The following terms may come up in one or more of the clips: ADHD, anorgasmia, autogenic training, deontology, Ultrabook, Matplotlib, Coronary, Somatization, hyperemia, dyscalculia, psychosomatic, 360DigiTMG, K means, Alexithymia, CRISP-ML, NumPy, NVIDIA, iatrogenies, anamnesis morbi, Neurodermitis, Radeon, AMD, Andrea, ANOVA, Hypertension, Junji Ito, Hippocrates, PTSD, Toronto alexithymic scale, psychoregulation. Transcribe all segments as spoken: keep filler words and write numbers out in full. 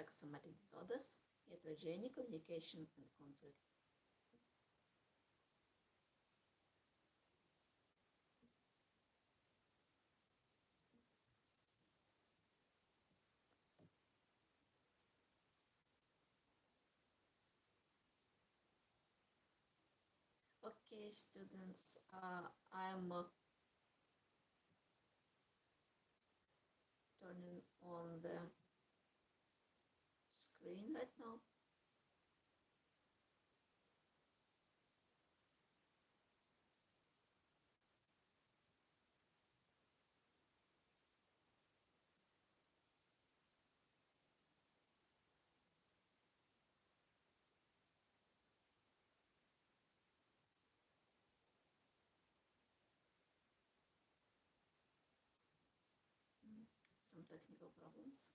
psychosomatic disorders, iatrogeny, communication, and conflict. Okay, students, uh, I'm uh, turning on the screen right now. Some technical problems.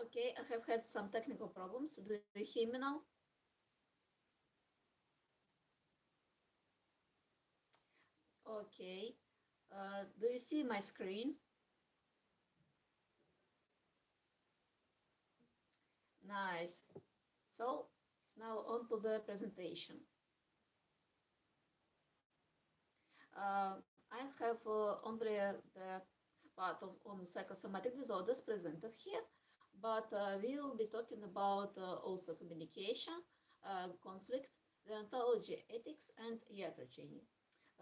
Okay, I have had some technical problems. Do you hear me now? Okay, uh, do you see my screen? Nice. So now on to the presentation. Uh, I have uh, Andrea, the part of on psychosomatic disorders presented here, but uh, we will be talking about uh, also communication, uh, conflict, the ontology, ethics, and iatrogeny.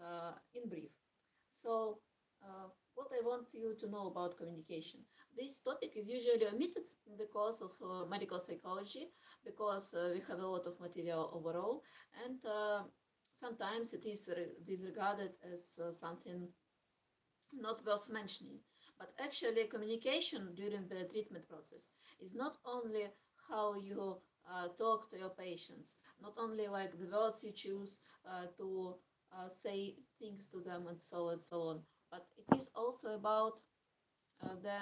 Uh, in brief. So uh, what I want you to know about communication. This topic is usually omitted in the course of uh, medical psychology because uh, we have a lot of material overall, and uh, sometimes it is disregarded as uh, something not worth mentioning. But actually communication during the treatment process is not only how you uh, talk to your patients, not only like the words you choose uh, to Uh, say things to them and so and so on, but it is also about uh, the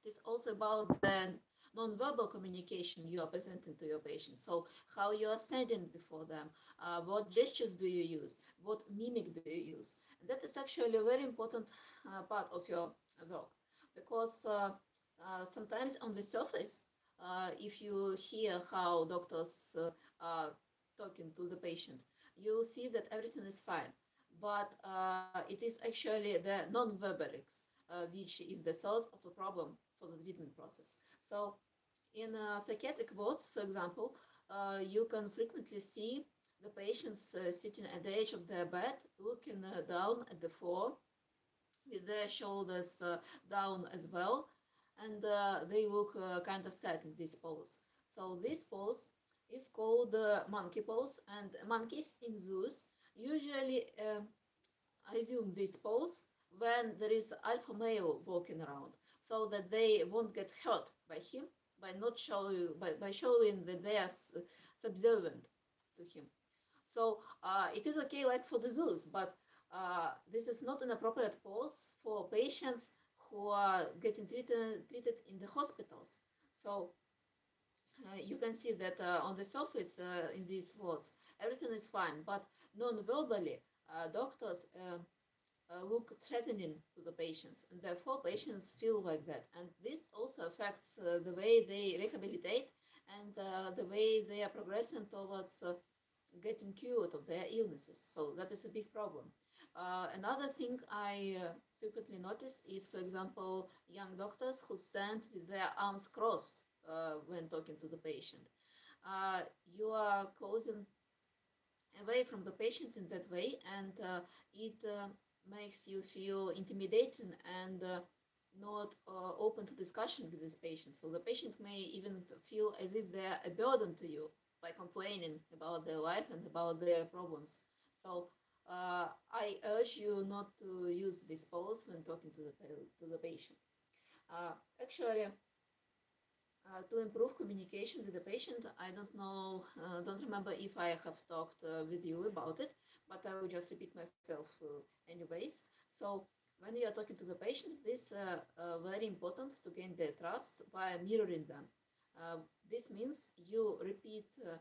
it is also about the non-verbal communication you are presenting to your patient. So how you are standing before them, uh, what gestures do you use, what mimic do you use, and that is actually a very important uh, part of your work, because uh, uh, sometimes on the surface, uh, if you hear how doctors uh, are talking to the patient, you'll see that everything is fine, but uh, it is actually the non-verbalics uh, which is the source of the problem for the treatment process. So in uh, psychiatric wards, for example, uh, you can frequently see the patients uh, sitting at the edge of their bed, looking uh, down at the floor with their shoulders uh, down as well, and uh, they look uh, kind of sad in this pose. So this pose is called uh, monkey pose, and monkeys in zoos usually uh, assume this pose when there is alpha male walking around, so that they won't get hurt by him by not showing by, by showing that they are subservient to him. So uh, it is okay like for the zoos, but uh, this is not an appropriate pose for patients who are getting treated, treated in the hospitals. So Uh, you can see that uh, on the surface uh, in these words everything is fine, but non-verbally uh, doctors uh, uh, look threatening to the patients, and therefore patients feel like that, and this also affects uh, the way they rehabilitate and uh, the way they are progressing towards uh, getting cured of their illnesses. So that is a big problem. Uh, another thing I uh, frequently notice is, for example, young doctors who stand with their arms crossed Uh, when talking to the patient. Uh, you are closing away from the patient in that way, and uh, it uh, makes you feel intimidating and uh, not uh, open to discussion with this patient. So the patient may even feel as if they are a burden to you by complaining about their life and about their problems. So uh, I urge you not to use this pose when talking to the, to the patient. Uh, actually, Uh, to improve communication with the patient, I don't know, uh, don't remember if I have talked uh, with you about it, but I will just repeat myself uh, anyways. So when you are talking to the patient, it is uh, uh, very important to gain their trust by mirroring them. Uh, this means you repeat uh,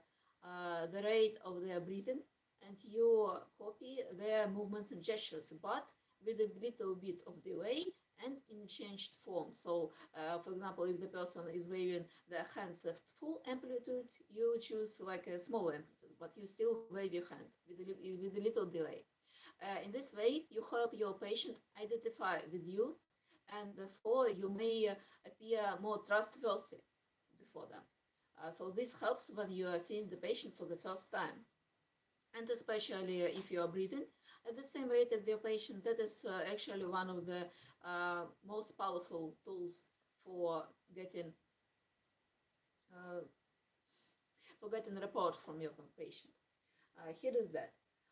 uh, the rate of their breathing and you copy their movements and gestures, but with a little bit of delay and in changed form. So, uh, for example, if the person is waving their hands at full amplitude, you choose like a small amplitude, but you still wave your hand with a, with a little delay. Uh, in this way, you help your patient identify with you, and therefore you may appear more trustworthy before them. Uh, so this helps when you are seeing the patient for the first time. And especially if you are breathing at the same rate as your patient, that is uh, actually one of the uh, most powerful tools for getting uh, for getting a report from your patient. Uh, here is that.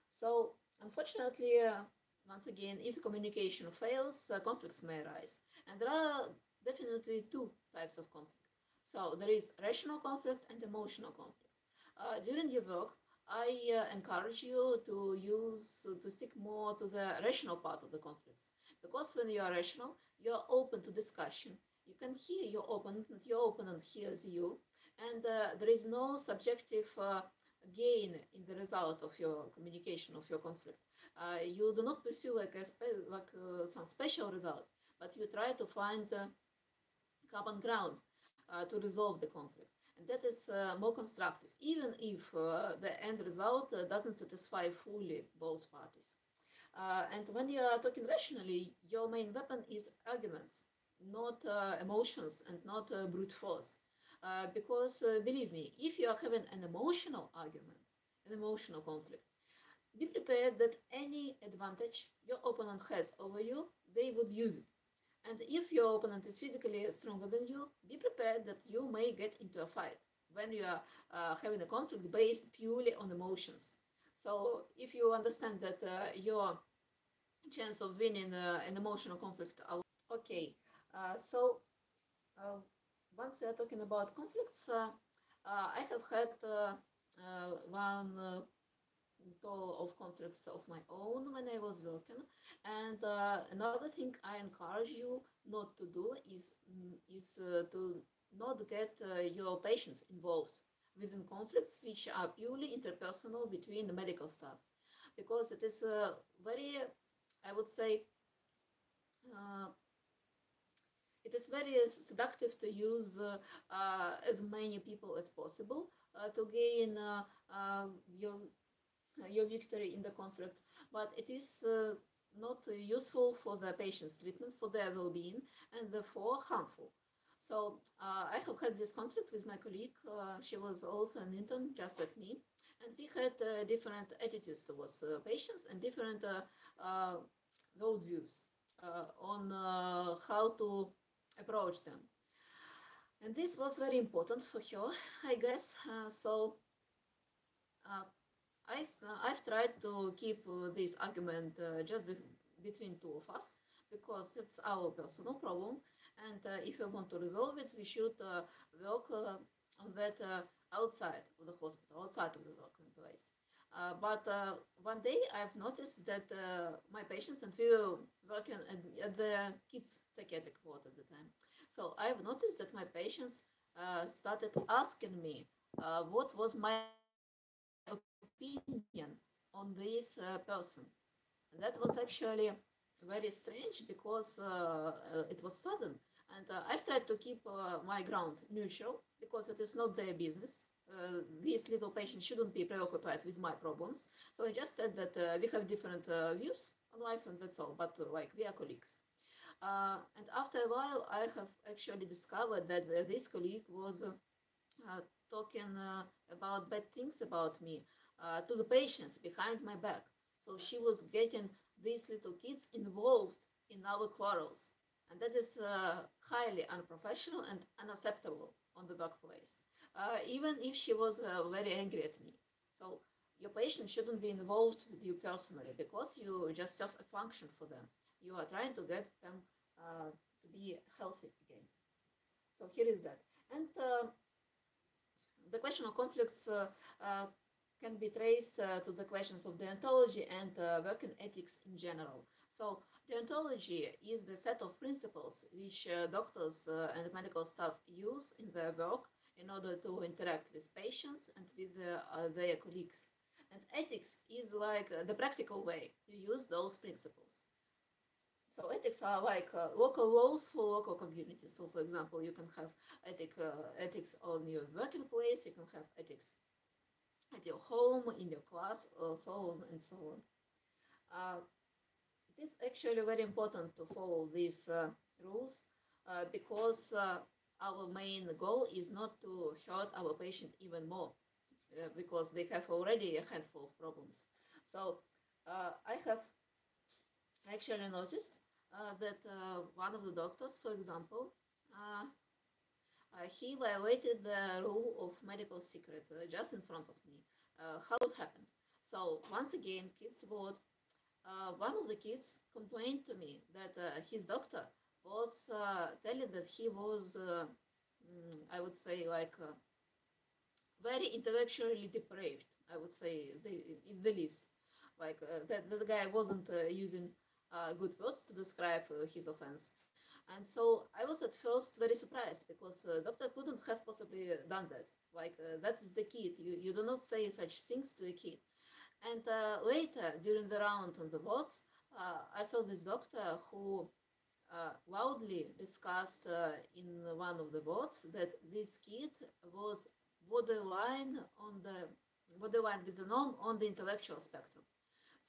So unfortunately, uh, once again, if communication fails, uh, conflicts may arise, and there are definitely two types of conflict. So there is rational conflict and emotional conflict. Uh, during your work, I uh, encourage you to use, to stick more to the rational part of the conflicts. Because when you are rational, you are open to discussion. You can hear your opponent, and your opponent hears you. And uh, there is no subjective uh, gain in the result of your communication, of your conflict. Uh, you do not pursue like, a spe like uh, some special result, but you try to find uh, common ground uh, to resolve the conflict. And that is uh, more constructive, even if uh, the end result uh, doesn't satisfy fully both parties. Uh, and when you are talking rationally, your main weapon is arguments, not uh, emotions and not uh, brute force. Uh, because, uh, believe me, if you are having an emotional argument, an emotional conflict, be prepared that any advantage your opponent has over you, they would use it. And if your opponent is physically stronger than you, be prepared that you may get into a fight when you are uh, having a conflict based purely on emotions. So if you understand that uh, your chance of winning uh, an emotional conflict are okay. Uh, so uh, once we are talking about conflicts, uh, uh, I have had uh, uh, one uh, of conflicts of my own when I was working, and uh, another thing I encourage you not to do is is uh, to not get uh, your patients involved within conflicts which are purely interpersonal between the medical staff, because it is a very, I would say, uh, it is very seductive to use uh, uh, as many people as possible uh, to gain uh, uh, your your victory in the conflict, but it is uh, not useful for the patient's treatment, for their well-being, and therefore harmful. So uh, I have had this conflict with my colleague. Uh, she was also an intern, just like me, and we had uh, different attitudes towards uh, patients and different uh, uh, worldviews uh, on uh, how to approach them. And this was very important for her, I guess. Uh, so. Uh, I, I've tried to keep uh, this argument uh, just be between two of us, because it's our personal problem, and uh, if we want to resolve it, we should uh, work uh, on that uh, outside of the hospital, outside of the working place. Uh, but uh, one day I've noticed that uh, my patients, and we were working at, at the kids' psychiatric ward at the time, so I've noticed that my patients uh, started asking me uh, what was my opinion on this uh, person. And that was actually very strange, because uh, uh, it was sudden, and uh, I've tried to keep uh, my ground neutral, because it is not their business. Uh, these little patients shouldn't be preoccupied with my problems. So I just said that uh, we have different uh, views on life, and that's all, but uh, like, we are colleagues. Uh, and after a while, I have actually discovered that uh, this colleague was uh, uh, talking uh, about bad things about me uh, to the patients behind my back. So she was getting these little kids involved in our quarrels. And that is uh, highly unprofessional and unacceptable on the workplace, uh, even if she was uh, very angry at me. So your patient shouldn't be involved with you personally, because you just serve a function for them. You are trying to get them uh, to be healthy again. So here is that. And uh, the question of conflicts uh, uh, can be traced uh, to the questions of deontology and uh, working ethics in general. So deontology is the set of principles which uh, doctors uh, and medical staff use in their work in order to interact with patients and with uh, uh, their colleagues. And ethics is like uh, the practical way you use those principles. So ethics are like uh, local laws for local communities. So, for example, you can have ethic, uh, ethics on your working place, you can have ethics at your home, in your class, uh, so on and so on. Uh, it is actually very important to follow these uh, rules uh, because uh, our main goal is not to hurt our patient even more uh, because they have already a handful of problems. So uh, I have actually noticed uh, that uh, one of the doctors, for example, uh, Uh, he violated the rule of medical secret uh, just in front of me. Uh, how it happened? So once again, kids board. Uh, one of the kids complained to me that uh, his doctor was uh, telling that he was, uh, mm, I would say, like uh, very intellectually depraved. I would say the, in the least, like uh, that that guy wasn't uh, using uh, good words to describe uh, his offense. And so I was at first very surprised because uh, doctor couldn't have possibly done that. Like, uh, that is the kid. You, you do not say such things to a kid. And uh, later, during the round on the wards, uh, I saw this doctor who uh, loudly discussed uh, in one of the wards that this kid was borderline on the borderline with the norm on the intellectual spectrum.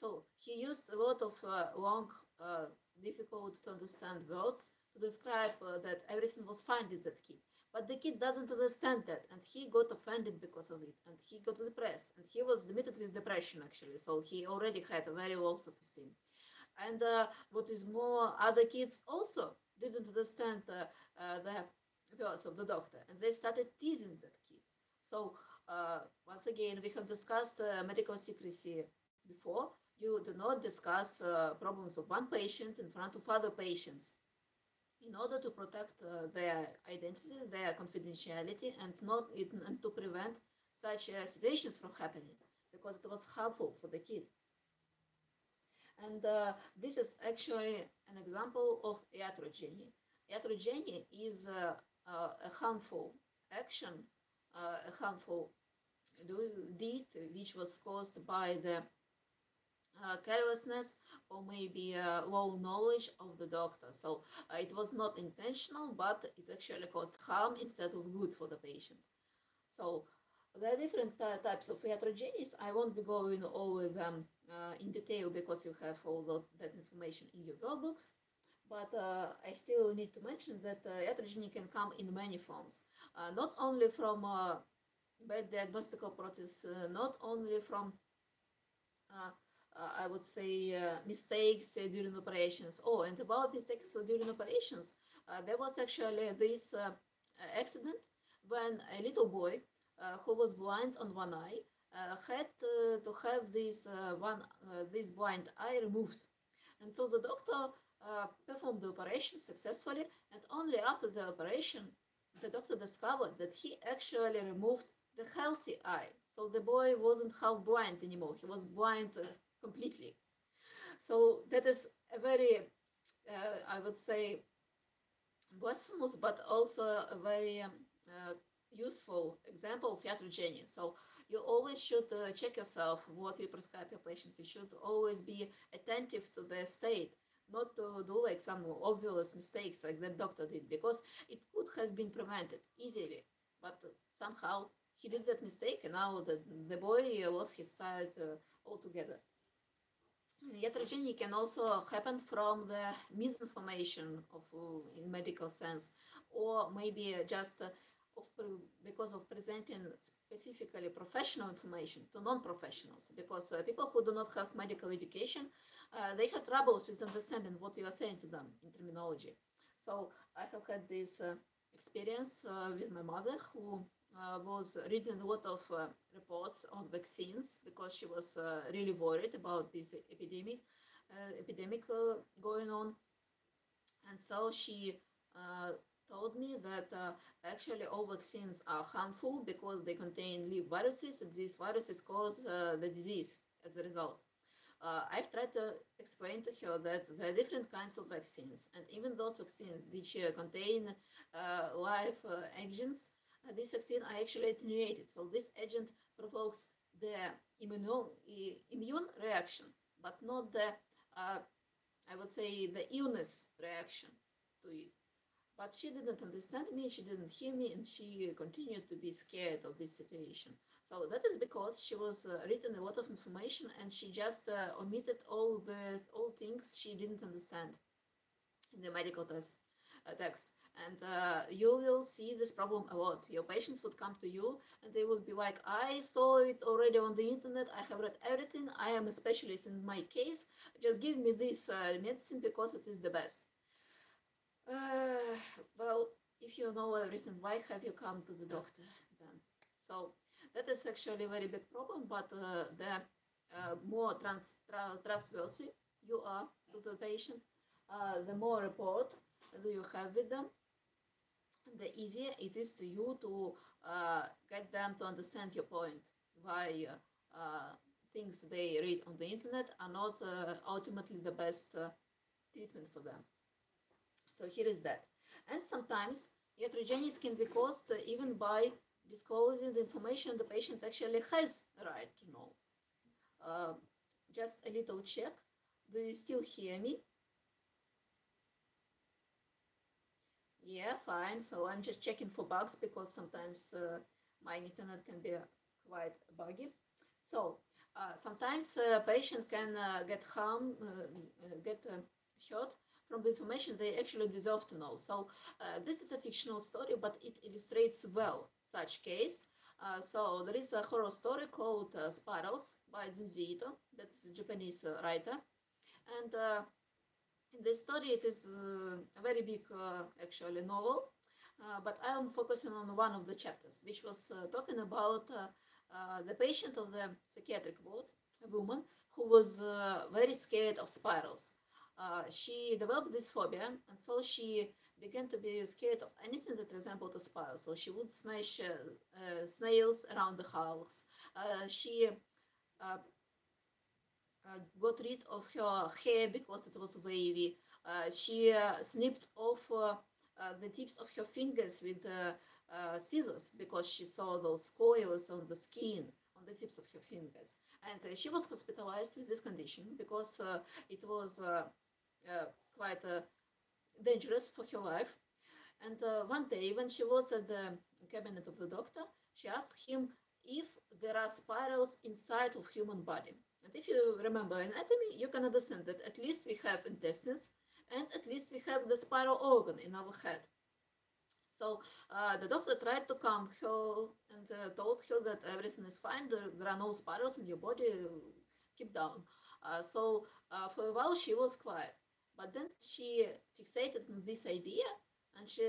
So he used a lot of uh, long, uh, difficult to understand words to describe uh, that everything was fine with that kid. But the kid doesn't understand that, and he got offended because of it, and he got depressed, and he was admitted with depression, actually, so he already had a very low self-esteem. And uh, what is more, other kids also didn't understand uh, uh, the words of the doctor, and they started teasing that kid. So, uh, once again, we have discussed uh, medical secrecy before. You do not discuss uh, problems of one patient in front of other patients in order to protect uh, their identity, their confidentiality, and not it, and to prevent such uh, situations from happening, because it was harmful for the kid. And uh, this is actually an example of iatrogeny. Iatrogeny is uh, uh, a harmful action, uh, a harmful deed which was caused by the Uh, carelessness or maybe uh, low knowledge of the doctor. So uh, it was not intentional, but it actually caused harm instead of good for the patient. So there are different uh, types of iatrogenies. I won't be going over them uh, in detail because you have all that information in your workbooks. But uh, I still need to mention that uh, iatrogeny can come in many forms, uh, not only from uh, bad diagnostical process, uh, not only from uh, Uh, I would say uh, mistakes uh, during operations. Oh, and about mistakes during operations, uh, there was actually this uh, accident when a little boy uh, who was blind on one eye uh, had uh, to have this uh, one uh, this blind eye removed, and so the doctor uh, performed the operation successfully. And only after the operation, the doctor discovered that he actually removed the healthy eye. So the boy wasn't half blind anymore; he was blind. Uh, completely. So that is a very, uh, I would say, blasphemous, but also a very um, uh, useful example of iatrogeny. So you always should uh, check yourself what you prescribe your patients. You should always be attentive to their state, not to do like some obvious mistakes like that doctor did, because it could have been prevented easily, but somehow he did that mistake, and now the, the boy lost his sight uh, altogether. Iatrogeny can also happen from the misinformation of, in medical sense, or maybe just of, because of presenting specifically professional information to non-professionals, because people who do not have medical education, uh, they have troubles with understanding what you are saying to them in terminology. So I have had this uh, experience uh, with my mother, who Uh, was reading a lot of uh, reports on vaccines because she was uh, really worried about this epidemic, uh, epidemic uh, going on. And so she uh, told me that uh, actually all vaccines are harmful because they contain live viruses, and these viruses cause uh, the disease as a result. Uh, I've tried to explain to her that there are different kinds of vaccines, and even those vaccines which uh, contain uh, live uh, agents, uh, this vaccine are actually attenuated. So this agent provokes the immuno immune reaction, but not the, uh, I would say, the illness reaction to it. But she didn't understand me, she didn't hear me, and she continued to be scared of this situation. So that is because she was uh, written a lot of information, and she just uh, omitted all the all things she didn't understand in the medical test, uh, text. And uh, you will see this problem a lot. Your patients would come to you, and they would be like, I saw it already on the internet, I have read everything, I am a specialist in my case, just give me this uh, medicine because it is the best. Uh, well, if you know everything, why have you come to the doctor then? So that is actually a very big problem, but uh, the uh, more trans tra trustworthy you are to the patient, uh, the more rapport do you have with them, the easier it is to you to uh, get them to understand your point, why uh, uh, things they read on the internet are not uh, ultimately the best uh, treatment for them. So here is that. And sometimes iatrogenies can be caused even by disclosing the information the patient actually has the right to know. Uh, just a little check. Do you still hear me? Yeah, fine. So I'm just checking for bugs because sometimes uh, my internet can be quite buggy. So uh, sometimes a patient can uh, get harm, uh, get uh, hurt from the information they actually deserve to know. So uh, this is a fictional story, but it illustrates well such case. Uh, so there is a horror story called uh, Spirals by Junji Ito, that's a Japanese uh, writer. And uh, in this story, it is uh, a very big, uh, actually, novel. Uh, but I am focusing on one of the chapters, which was uh, talking about uh, uh, the patient of the psychiatric ward, a woman who was uh, very scared of spirals. Uh, she developed this phobia, and so she began to be scared of anything that resembled a spiral. So she would snatch uh, uh, snails around the house. Uh, she uh, uh, got rid of her hair because it was wavy. Uh, she uh, snipped off uh, uh, the tips of her fingers with uh, uh, scissors because she saw those coils on the skin, the tips of her fingers. And uh, she was hospitalized with this condition because uh, it was uh, uh, quite uh, dangerous for her life. And uh, one day when she was at the cabinet of the doctor, she asked him if there are spirals inside of human body. And if you remember anatomy, you can understand that at least we have intestines and at least we have the spiral organ in our head. So uh, the doctor tried to calm her and uh, told her that everything is fine, there, there are no spirals in your body, keep down. Uh, so uh, for a while she was quiet, but then she fixated on this idea, and she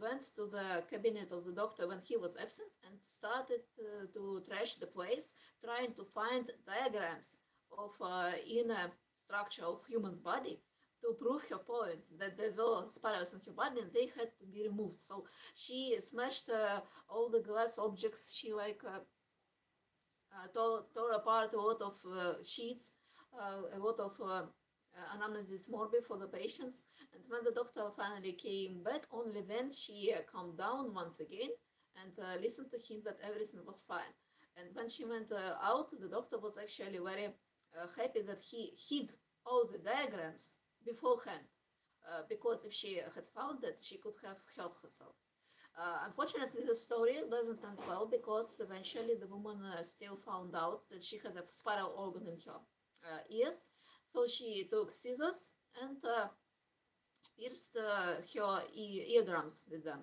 went to the cabinet of the doctor when he was absent and started uh, to trash the place, trying to find diagrams of uh, inner structure of human's body to prove her point that there were spirals in her body and they had to be removed. So she smashed uh, all the glass objects, she like uh, uh, tore, tore apart a lot of uh, sheets, uh, a lot of uh, uh, anamnesis morbi for the patients. And when the doctor finally came back, only then she uh, calmed down once again and uh, listened to him that everything was fine. And when she went uh, out, the doctor was actually very uh, happy that he hid all the diagrams beforehand, uh, because if she had found that, she could have hurt herself. Uh, unfortunately, the story doesn't end well because eventually the woman uh, still found out that she has a spiral organ in her uh, ears. So she took scissors and uh, pierced uh, her e eardrums with them.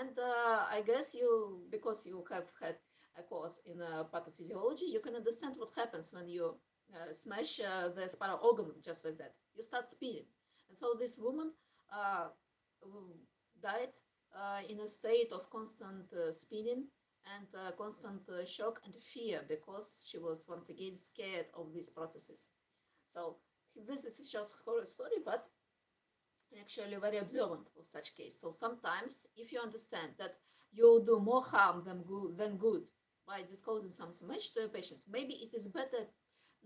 And uh, I guess you, because you have had a course in uh, pathophysiology, you can understand what happens when you Uh, smash uh, the spiral organ just like that. You start spinning. And so this woman uh, died uh, in a state of constant uh, spinning and uh, constant uh, shock and fear because she was once again scared of these processes. So this is a short horror story, but actually very observant of such case. So sometimes if you understand that you do more harm than good, than good by disclosing some too much to a patient, maybe it is better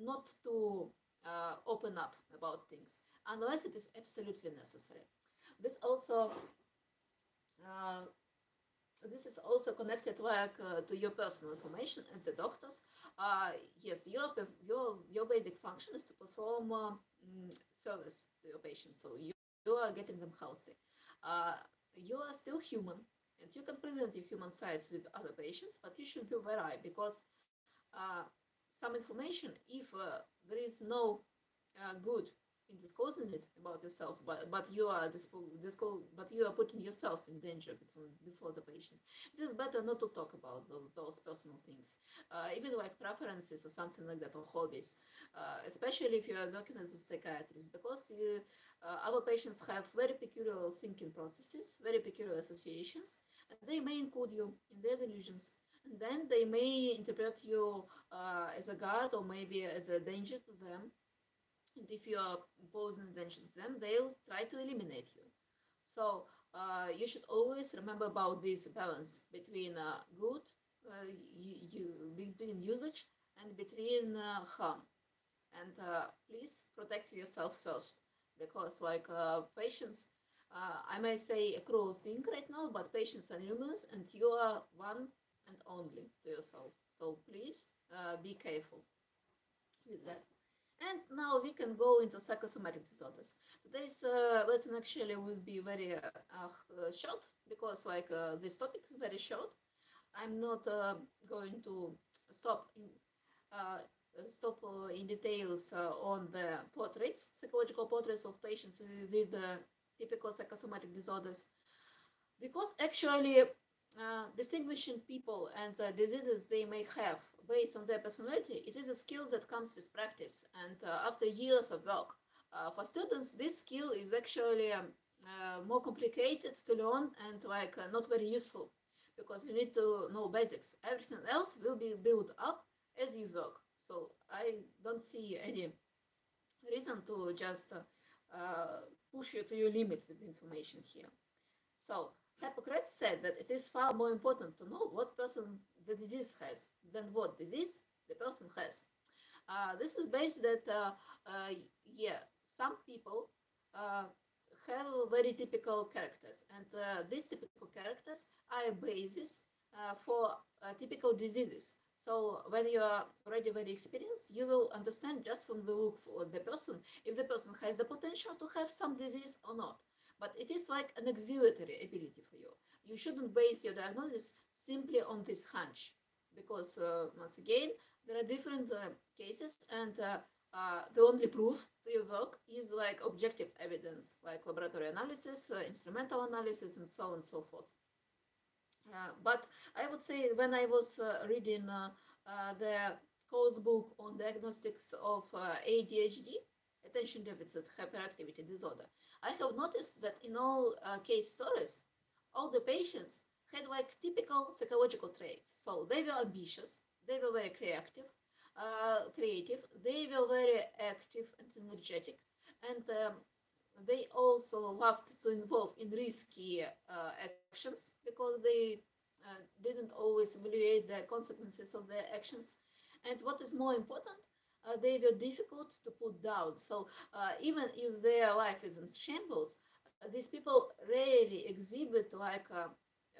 not to uh, open up about things unless it is absolutely necessary. This also uh, this is also connected like uh, to your personal information and the doctors. Uh, yes, your, your, your basic function is to perform uh, service to your patients, so you, you are getting them healthy. Uh, you are still human, and you can present your human sides with other patients, but you should be aware, because uh, some information, if uh, there is no uh, good in disclosing it about yourself, but but you are but you are putting yourself in danger before, before the patient, it is better not to talk about those, those personal things, uh, even like preferences or something like that, or hobbies, uh, especially if you are working as a psychiatrist, because you, uh, our patients have very peculiar thinking processes, very peculiar associations, and they may include you in their delusions. And then they may interpret you uh, as a guard or maybe as a danger to them. And if you are posing a danger to them, they'll try to eliminate you. So uh, you should always remember about this balance between uh, good, uh, you, you, between usage, and between uh, harm. And uh, please protect yourself first, because like uh, patients, uh, I may say a cruel thing right now, but patients are numerous, and you are one and only to yourself. So please uh, be careful with that. And now we can go into psychosomatic disorders. Today's uh, lesson actually will be very uh, uh, short, because like uh, this topic is very short. I'm not uh, going to stop in, uh, stop uh, in details uh, on the portraits, psychological portraits of patients with uh, typical psychosomatic disorders, because actually Uh, distinguishing people and the diseases they may have based on their personality, it is a skill that comes with practice and uh, after years of work. Uh, for students, this skill is actually um, uh, more complicated to learn and like uh, not very useful, because you need to know basics. Everything else will be built up as you work. So I don't see any reason to just uh, uh, push you to your limit with information here. So Hippocrates said that it is far more important to know what person the disease has than what disease the person has. Uh, this is based that, uh, uh, yeah, some people uh, have very typical characters, and uh, these typical characters are a basis uh, for uh, typical diseases. So when you are already very experienced, you will understand just from the look of the person if the person has the potential to have some disease or not. But it is like an auxiliary ability for you. You shouldn't base your diagnosis simply on this hunch, because uh, once again, there are different uh, cases, and uh, uh, the only proof to your work is like objective evidence, like laboratory analysis, uh, instrumental analysis, and so on and so forth. Uh, but I would say when I was uh, reading uh, uh, the course book on diagnostics of uh, A D H D, attention deficit hyperactivity disorder, I have noticed that in all uh, case stories, all the patients had like typical psychological traits. So they were ambitious, they were very creative, uh, creative. They were very active and energetic, and um, they also loved to involve in risky uh, actions, because they uh, didn't always evaluate the consequences of their actions. And what is more important, Uh, they were difficult to put down. So uh, even if their life is in shambles, uh, these people rarely exhibit like a,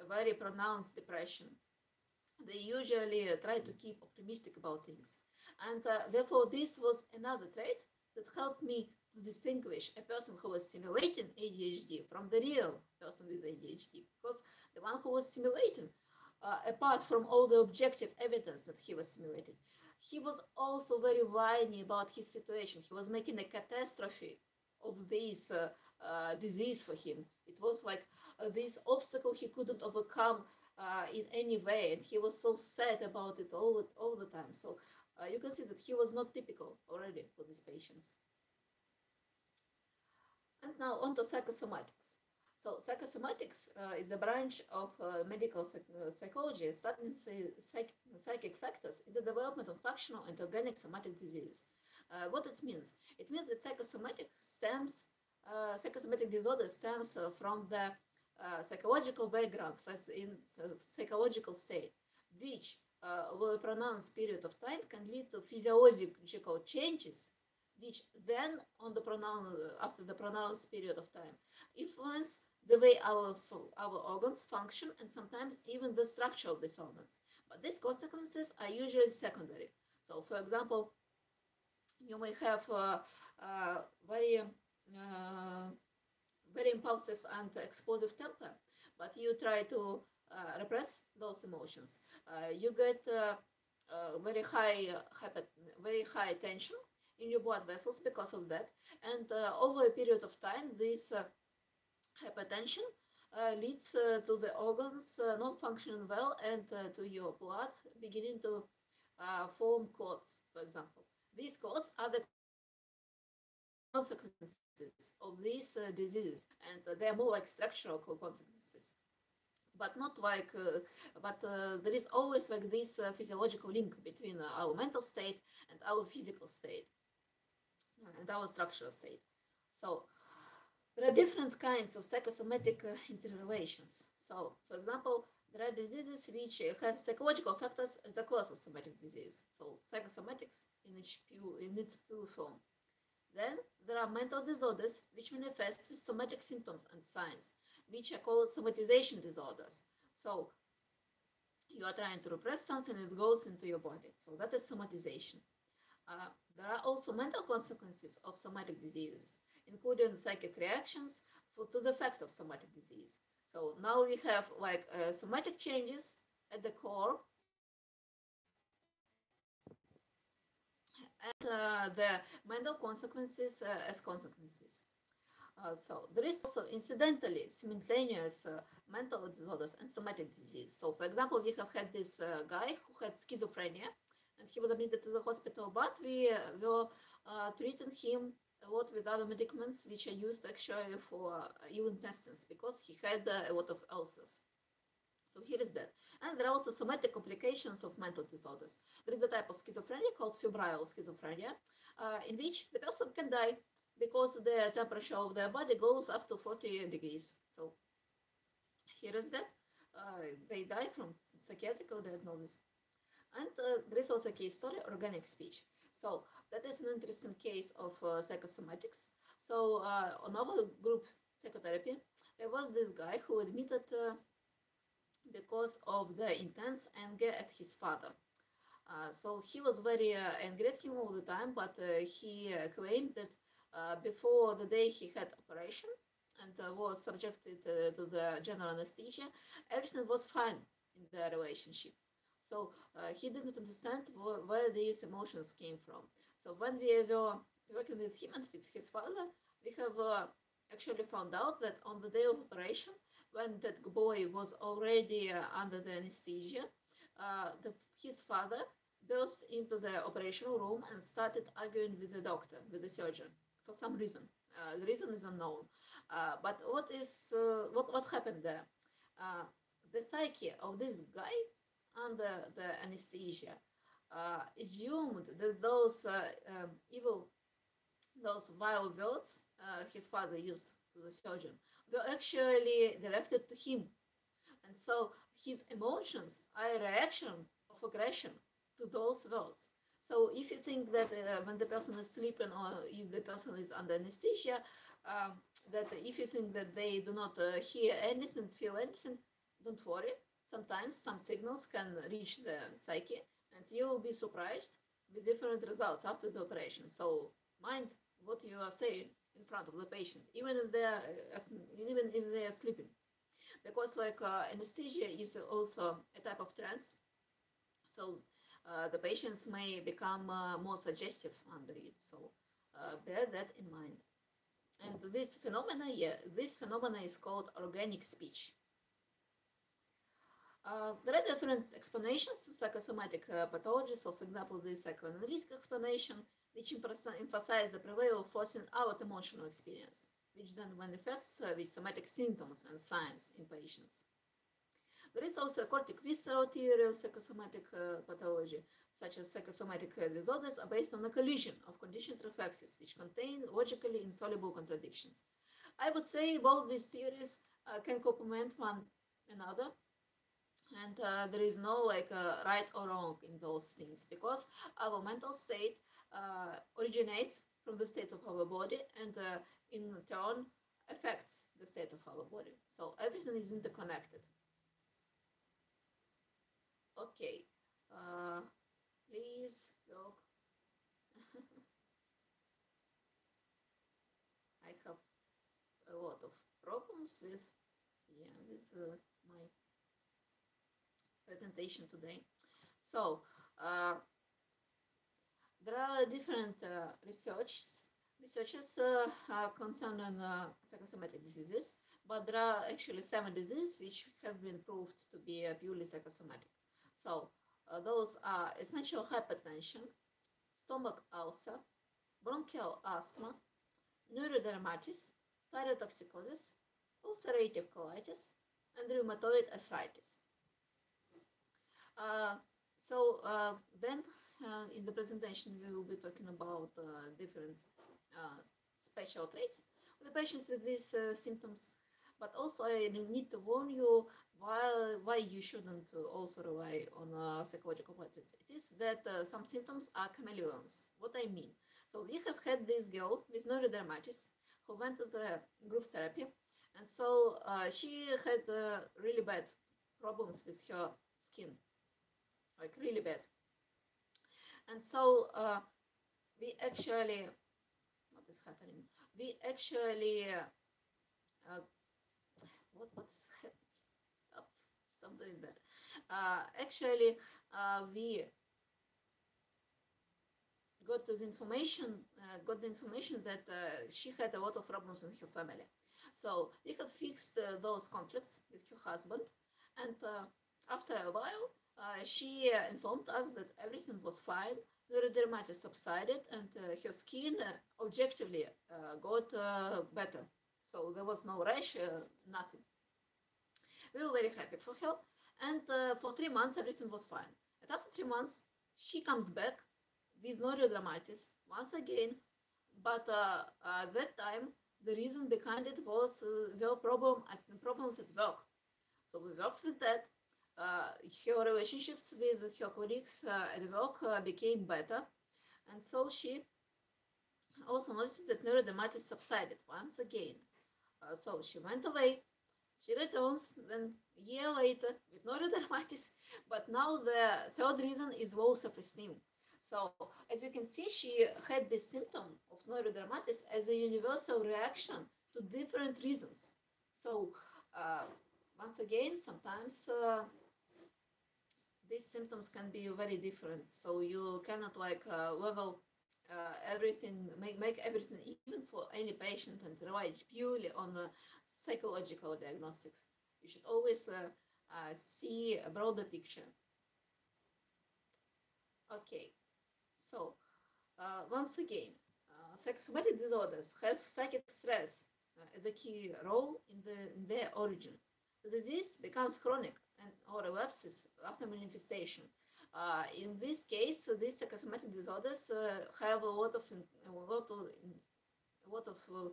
a very pronounced depression. They usually uh, try to keep optimistic about things. And uh, therefore, this was another trait that helped me to distinguish a person who was simulating A D H D from the real person with A D H D, because the one who was simulating, uh, apart from all the objective evidence that he was simulating, he was also very whiny about his situation. He was making a catastrophe of this uh, uh, disease for him. It was like uh, this obstacle he couldn't overcome uh, in any way, and he was so sad about it all, all the time. So uh, you can see that he was not typical already for these patients. And now on to psychosomatics. So psychosomatics uh, is the branch of uh, medical psych psychology studying psych psychic factors in the development of functional and organic somatic diseases. Uh, what it means? It means that psychosomatic stems uh, psychosomatic disorder stems uh, from the uh, psychological background, in psychological state, which uh, over a pronounced period of time can lead to physiological changes, which then, on the pronoun after the pronounced period of time, influence the way our our organs function and sometimes even the structure of these organs. But these consequences are usually secondary. So, for example, you may have uh, uh, very uh, very impulsive and explosive temper, but you try to uh, repress those emotions. Uh, you get uh, uh, very high uh, hyper, very high tension in your blood vessels because of that, and uh, over a period of time, this uh, hypertension uh, leads uh, to the organs uh, not functioning well, and uh, to your blood beginning to uh, form clots, for example. These clots are the consequences of these uh, diseases, and uh, they are more like structural consequences, but not like, uh, but uh, there is always like this uh, physiological link between uh, our mental state and our physical state and our structural state. So there are different kinds of psychosomatic uh, interrelations. So, for example, there are diseases which have psychological factors as the cause of somatic disease. So, psychosomatics in its pure, in its pure form. Then there are mental disorders which manifest with somatic symptoms and signs, which are called somatization disorders. So, you are trying to repress something, it goes into your body. So, that is somatization. Uh, there are also mental consequences of somatic diseases, including psychic reactions for, to the effect of somatic disease. So now we have like uh, somatic changes at the core, and uh, the mental consequences uh, as consequences. Uh, so there is also incidentally simultaneous uh, mental disorders and somatic disease. So for example, we have had this uh, guy who had schizophrenia, and he was admitted to the hospital, but we uh, were uh, treating him a lot with other medicaments, which are used actually for uh, ill intestines, because he had uh, a lot of ulcers. So here is that. And there are also somatic complications of mental disorders. There is a type of schizophrenia called febrile schizophrenia, uh, in which the person can die because the temperature of their body goes up to forty degrees. So here is that. Uh, they die from psychiatric diagnosis. And uh, there is also a case story, organic speech. So that is an interesting case of uh, psychosomatics. So uh, on our group psychotherapy, there was this guy who admitted uh, because of the intense anger at his father. Uh, so he was very uh, angry at him all the time, but uh, he uh, claimed that uh, before the day he had operation and uh, was subjected uh, to the general anesthesia, everything was fine in the relationship. So uh, he didn't understand wh where these emotions came from. So when we were working with him and with his father, we have uh, actually found out that on the day of operation, when that boy was already uh, under the anesthesia, uh, the, his father burst into the operational room and started arguing with the doctor, with the surgeon, for some reason. Uh, the reason is unknown. Uh, but what is uh, what what happened there? Uh, the psyche of this guy under the anesthesia uh, assumed that those uh, um, evil, those vile words uh, his father used to the surgeon were actually directed to him. And so his emotions are a reaction of aggression to those words. So if you think that uh, when the person is sleeping or if the person is under anesthesia, uh, that if you think that they do not uh, hear anything, feel anything, don't worry. Sometimes some signals can reach the psyche, and you will be surprised with different results after the operation. So mind what you are saying in front of the patient, even if they are, even if they are sleeping, because like uh, anesthesia is also a type of trance. So uh, the patients may become uh, more suggestive under it. So uh, bear that in mind. And this phenomena, yeah, this phenomena is called organic speech. Uh, there are different explanations to psychosomatic uh, pathologies. So, for example, the psychoanalytic explanation, which emphasizes the prevail of forcing out emotional experience, which then manifests uh, with somatic symptoms and signs in patients. There is also cortic visceral theory of psychosomatic uh, pathology, such as psychosomatic uh, disorders are based on a collision of conditioned reflexes, which contain logically insoluble contradictions. I would say both these theories uh, can complement one another, and uh, there is no like uh, right or wrong in those things, because our mental state uh, originates from the state of our body and uh, in turn affects the state of our body. So everything is interconnected. Okay, uh, please look. I have a lot of problems with yeah with uh, my presentation today. So uh, there are different uh, researches researches uh, uh, concerning uh, psychosomatic diseases, but there are actually seven diseases which have been proved to be uh, purely psychosomatic. So uh, those are essential hypertension, stomach ulcer, bronchial asthma, neurodermitis, thyrotoxicosis, ulcerative colitis, and rheumatoid arthritis. Uh, so uh, then uh, in the presentation we will be talking about uh, different uh, special traits of the patients with these uh, symptoms, but also I need to warn you why, why you shouldn't also rely on uh, psychological portraits. It is that uh, some symptoms are chameleons. What I mean, so we have had this girl with neurodermitis who went to the group therapy, and so uh, she had uh, really bad problems with her skin, like really bad. And so uh, we actually, what is happening? We actually, uh, what what's happening? Stop, stop doing that. Uh, actually, uh, we got the information, uh, got the information that uh, she had a lot of problems in her family. So we have fixed uh, those conflicts with her husband, and uh, after a while, Uh, she uh, informed us that everything was fine, neurodermitis subsided, and uh, her skin uh, objectively uh, got uh, better. So there was no rash, uh, nothing. We were very happy for her, and uh, for three months everything was fine. And after three months, she comes back with neurodermitis once again, but uh, uh, that time the reason behind it was uh, the problem at problems at work. So we worked with that. Uh, her relationships with her colleagues uh, at work uh, became better, and so she also noticed that neurodermitis subsided once again. Uh, so she went away, she returns then a year later with neurodermitis, but now the third reason is low self-esteem. So as you can see, she had this symptom of neurodermitis as a universal reaction to different reasons. So uh, once again, sometimes uh, these symptoms can be very different, so you cannot like uh, level uh, everything, make, make everything even for any patient and rely purely on uh, psychological diagnostics. You should always uh, uh, see a broader picture. Okay, so uh, once again, uh, psychosomatic disorders have psychic stress uh, as a key role in, the, in their origin. The disease becomes chronic and or relapses after manifestation. Uh, in this case, these psychosomatic disorders uh, have a lot of a lot of, a lot of uh,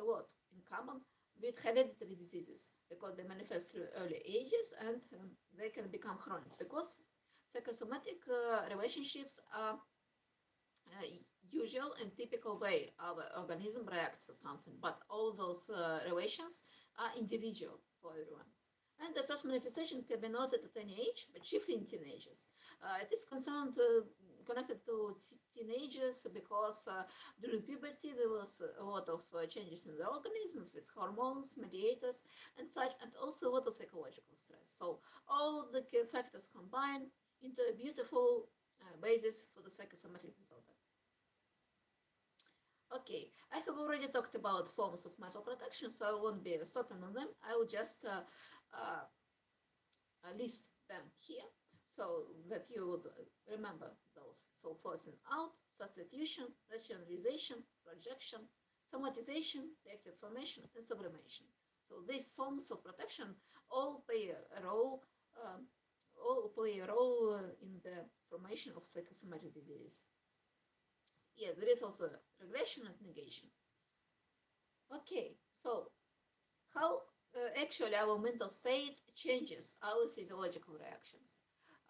a lot in common with hereditary diseases, because they manifest through early ages and um, they can become chronic because psychosomatic uh, relationships are uh, usual and typical way our organism reacts to something, but all those uh, relations are individual for everyone. And the first manifestation can be noted at any age, but chiefly in teenagers. Uh, it is concerned, uh, connected to teenagers because uh, during puberty there was a lot of uh, changes in the organisms with hormones, mediators and such, and also a lot of psychological stress. So all the factors combine into a beautiful uh, basis for the psychosomatic disorder. Okay, I have already talked about forms of mental protection, so I won't be stopping on them. I will just uh, uh, list them here so that you would remember those. So forcing out, substitution, rationalization, projection, somatization, reactive formation, and sublimation. So these forms of protection all play a role, um, all play a role in the formation of psychosomatic disease. Yeah, there is also regression and negation. Okay, so how uh, actually our mental state changes our physiological reactions?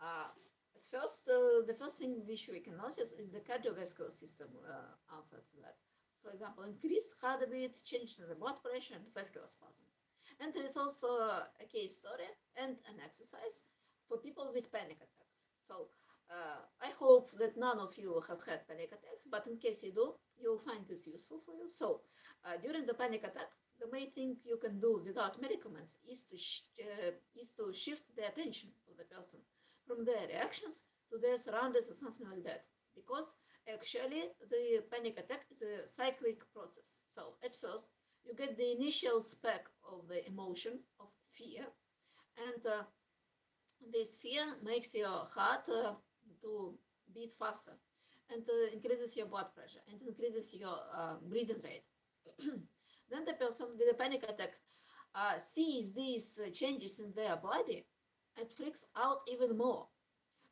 Uh, at first, uh, the first thing which we can notice is the cardiovascular system uh, answer to that. For example, increased heartbeat, changes in the blood pressure, and vascular spasms. And there is also a case story and an exercise for people with panic attacks. So uh, I hope that none of you have had panic attacks, but in case you do, you'll find this useful for you. So uh, during the panic attack, the main thing you can do without medicaments is to, sh uh, is to shift the attention of the person from their reactions to their surroundings or something like that. Because actually the panic attack is a cyclic process. So at first you get the initial spike of the emotion of fear, and uh, this fear makes your heart uh, to beat faster, and uh, increases your blood pressure and increases your uh, breathing rate. Then the person with a panic attack uh, sees these uh, changes in their body and freaks out even more,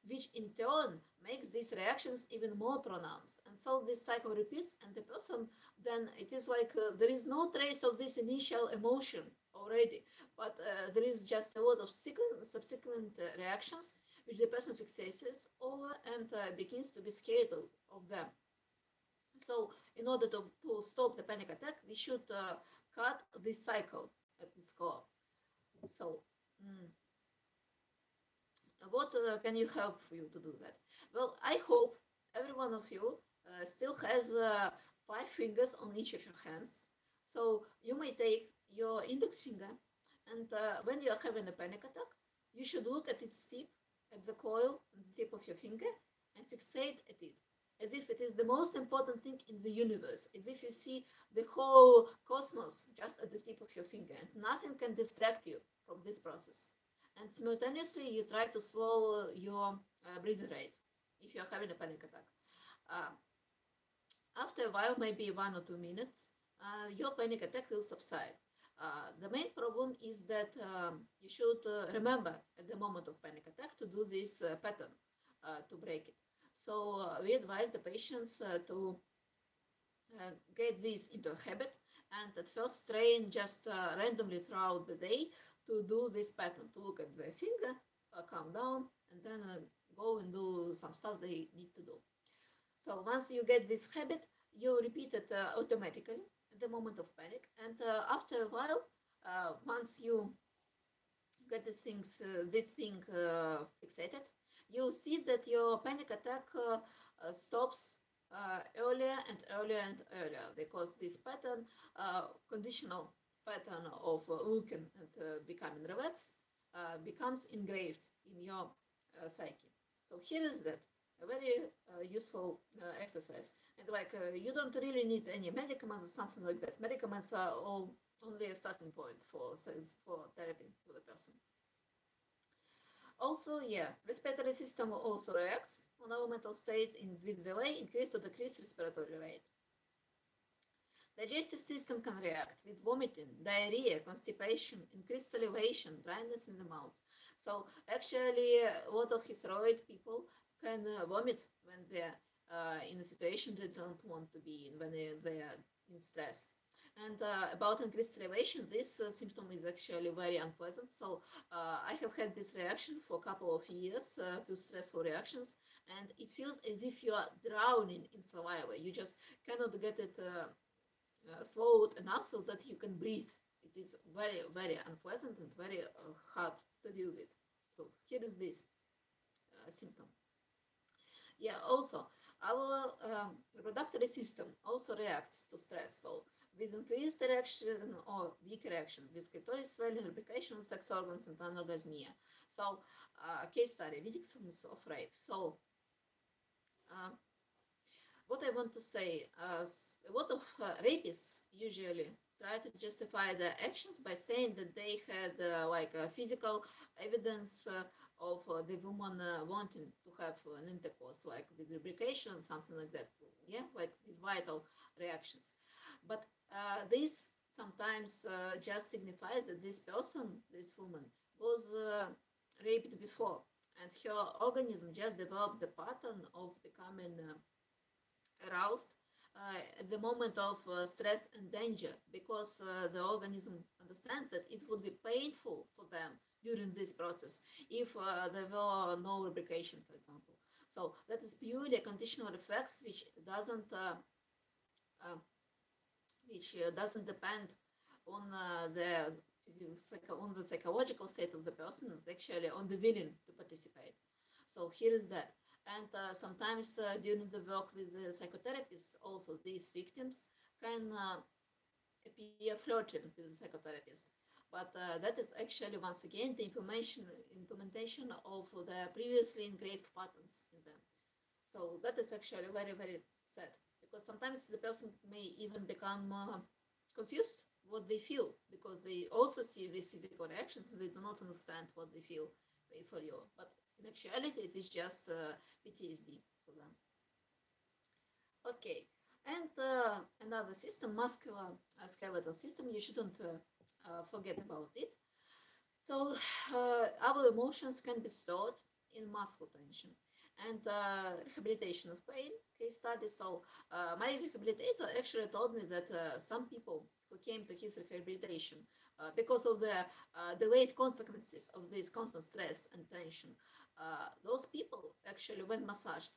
which in turn makes these reactions even more pronounced. And so this cycle repeats, and the person then, it is like uh, there is no trace of this initial emotion already, but uh, there is just a lot of sequence, subsequent uh, reactions which the person fixates over and uh, begins to be scared of, of them. So in order to, to stop the panic attack, we should uh, cut this cycle at its core. So, mm, what uh, can you help you to do that? Well, I hope every one of you uh, still has uh, five fingers on each of your hands. So you may take your index finger, and uh, when you are having a panic attack, you should look at its tip, at the coil on the tip of your finger, and fixate at it, as if it is the most important thing in the universe, as if you see the whole cosmos just at the tip of your finger, and nothing can distract you from this process. And simultaneously, you try to slow your uh, breathing rate if you're having a panic attack. Uh, after a while, maybe one or two minutes, uh, your panic attack will subside. Uh, the main problem is that um, you should uh, remember at the moment of panic attack to do this uh, pattern, uh, to break it. So uh, we advise the patients uh, to Uh, get this into a habit, and at first train just uh, randomly throughout the day to do this pattern, to look at their finger, uh, calm down, and then uh, go and do some stuff they need to do. So once you get this habit, you repeat it uh, automatically at the moment of panic, and uh, after a while, uh, once you get the things, uh, this thing uh, fixated, you'll see that your panic attack uh, uh, stops Uh, earlier and earlier and earlier, because this pattern, uh, conditional pattern of uh, looking and uh, becoming relaxed, uh, becomes engraved in your uh, psyche. So here is that, a very uh, useful uh, exercise. And like uh, you don't really need any medicaments or something like that. Medicaments are all, only a starting point for, for therapy for the person. Also, yeah, respiratory system also reacts on our mental state in, with delay, increased or decreased respiratory rate. Digestive system can react with vomiting, diarrhea, constipation, increased salivation, dryness in the mouth. So actually, a lot of hysteroid people can uh, vomit when they're uh, in a situation they don't want to be in, when they, they are in stress. And uh, about increased salivation, this uh, symptom is actually very unpleasant. So uh, I have had this reaction for a couple of years uh, to stressful reactions, and it feels as if you are drowning in saliva. You just cannot get it uh, uh, slowed enough so that you can breathe. It is very, very unpleasant and very uh, hard to deal with. So here is this uh, symptom. Yeah, also, our um, reproductory system also reacts to stress. So, with increased reaction or weak reaction, with respiratory swelling, lubrication, sex organs, and anorgasmia. So, uh, case study, victims of rape. So, uh, what I want to say is a lot of uh, rapists usually try to justify their actions by saying that they had uh, like uh, physical evidence uh, of uh, the woman uh, wanting to have an intercourse, like with lubrication, something like that, yeah, like with vital reactions. But uh, these sometimes uh, just signifies that this person, this woman, was uh, raped before, and her organism just developed the pattern of becoming uh, aroused uh, at the moment of uh, stress and danger, because uh, the organism understands that it would be painful for them during this process if uh, there were no lubrication, for example. So that is purely a conditional reflex, which doesn't uh, uh, which uh, doesn't depend on uh, the on the psychological state of the person, but actually on the willing to participate. So here is that. And uh, sometimes uh, during the work with the psychotherapists, also these victims can uh, appear flirting with the psychotherapist. But uh, that is actually, once again, the implementation, implementation of the previously engraved patterns in them. So that is actually very, very sad, because sometimes the person may even become uh, confused what they feel, because they also see these physical reactions and they do not understand what they feel for you. But in actuality, it is just uh, P T S D for them. Okay, and uh, another system, muscular skeletal system, you shouldn't uh, uh, forget about it. So uh, our emotions can be stored in muscle tension. And uh, rehabilitation of pain case study. So uh, my rehabilitator actually told me that uh, some people who came to his rehabilitation uh, because of the uh, delayed consequences of this constant stress and tension, uh, those people actually, when massaged,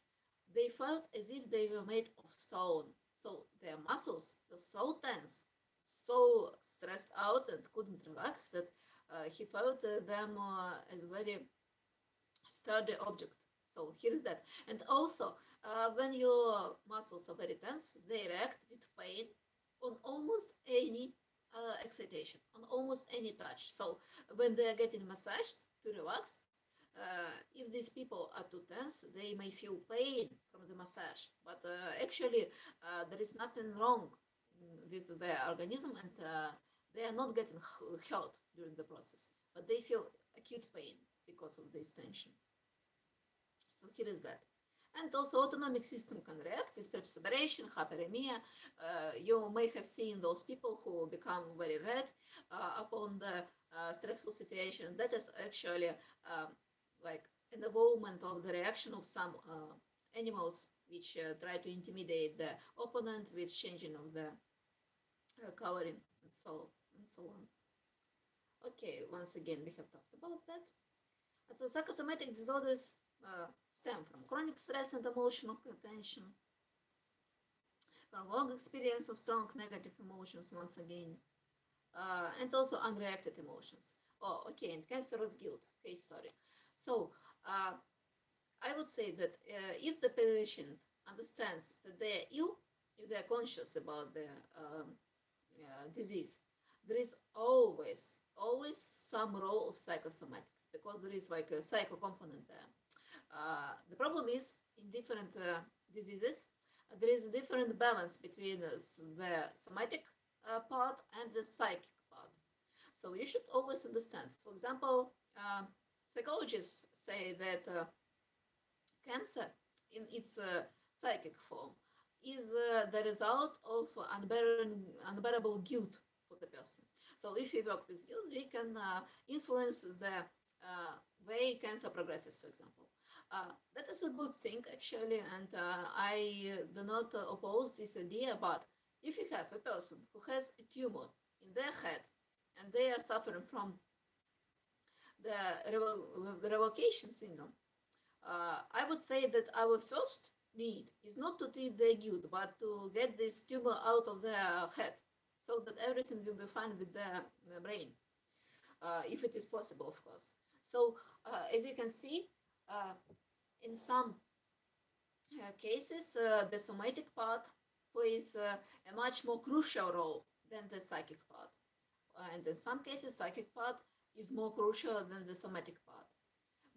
they felt as if they were made of stone. So their muscles were so tense, so stressed out, and couldn't relax, that uh, he felt uh, them uh, as a very sturdy object. So here is that. And also, uh, when your muscles are very tense, they react with pain on almost any uh, excitation, on almost any touch. So when they are getting massaged to relax, uh, if these people are too tense, they may feel pain from the massage. But uh, actually, uh, there is nothing wrong with their organism, and uh, they are not getting hurt during the process. But they feel acute pain because of this tension. So here is that. And also autonomic system can react with perspiration, hyperemia. Uh, you may have seen those people who become very red uh, upon the uh, stressful situation. That is actually um, like an involvement of the reaction of some uh, animals which uh, try to intimidate the opponent with changing of the uh, coloring and so, and so on. Okay, once again, we have talked about that. And so psychosomatic disorders Uh, stem from chronic stress and emotional tension, from long experience of strong negative emotions, once again, uh, and also unreacted emotions. Oh, okay, and cancerous guilt case story. So uh, I would say that uh, if the patient understands that they are ill, if they are conscious about the um, uh, disease, there is always, always some role of psychosomatics, because there is like a psycho component there. Uh, the problem is, in different uh, diseases, uh, there is a different balance between uh, the somatic uh, part and the psychic part. So you should always understand. For example, uh, psychologists say that uh, cancer in its uh, psychic form is uh, the result of unbearable, unbearable guilt for the person. So if we work with guilt, we can uh, influence the uh, way cancer progresses, for example. Uh, that is a good thing, actually, and uh, I do not uh, oppose this idea, but if you have a person who has a tumor in their head and they are suffering from the revo the revocation syndrome, uh, I would say that our first need is not to treat the guilt, but to get this tumor out of their head so that everything will be fine with their the brain, uh, if it is possible, of course. So, uh, as you can see, Uh, in some uh, cases, uh, the somatic part plays uh, a much more crucial role than the psychic part. Uh, and in some cases, psychic part is more crucial than the somatic part.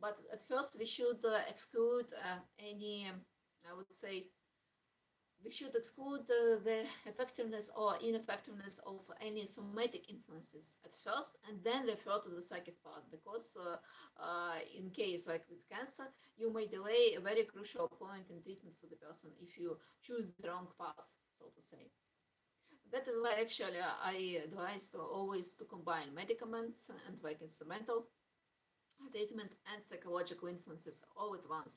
But at first, we should uh, exclude uh, any, um, I would say, we should exclude uh, the effectiveness or ineffectiveness of any somatic influences at first, and then refer to the psychic part, because uh, uh, in case like with cancer, you may delay a very crucial point in treatment for the person if you choose the wrong path, so to say. That is why actually I advise to always to combine medicaments and like instrumental treatment and psychological influences all at once,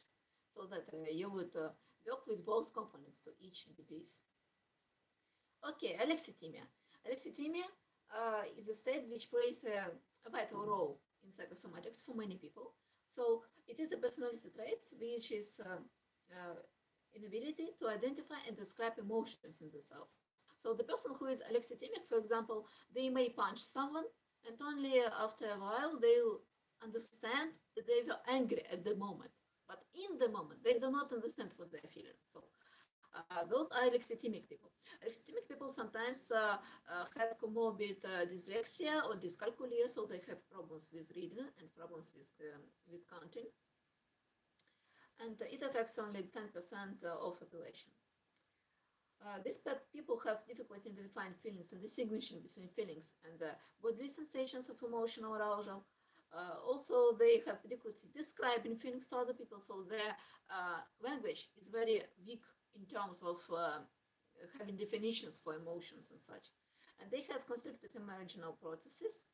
so that uh, you would uh, work with both components to each disease. Okay, alexithymia. Alexithymia uh, is a state which plays a vital role in psychosomatics for many people. So it is a personality trait which is uh, uh, inability to identify and describe emotions in the self. So the person who is alexithymic, for example, they may punch someone and only after a while they understand that they were angry at the moment. But in the moment, they do not understand what they're feeling. So uh, those are alexithymic people. Alexithymic people sometimes uh, uh, have comorbid uh, dyslexia or dyscalculia, so they have problems with reading and problems with, um, with counting. And it affects only ten percent of population. Uh, these people have difficulty in defining feelings and distinguishing between feelings and uh, bodily sensations of emotional arousal. Uh, also, they have difficulty describing feelings to other people, so their uh, language is very weak in terms of uh, having definitions for emotions and such. And they have constricted imaginal processes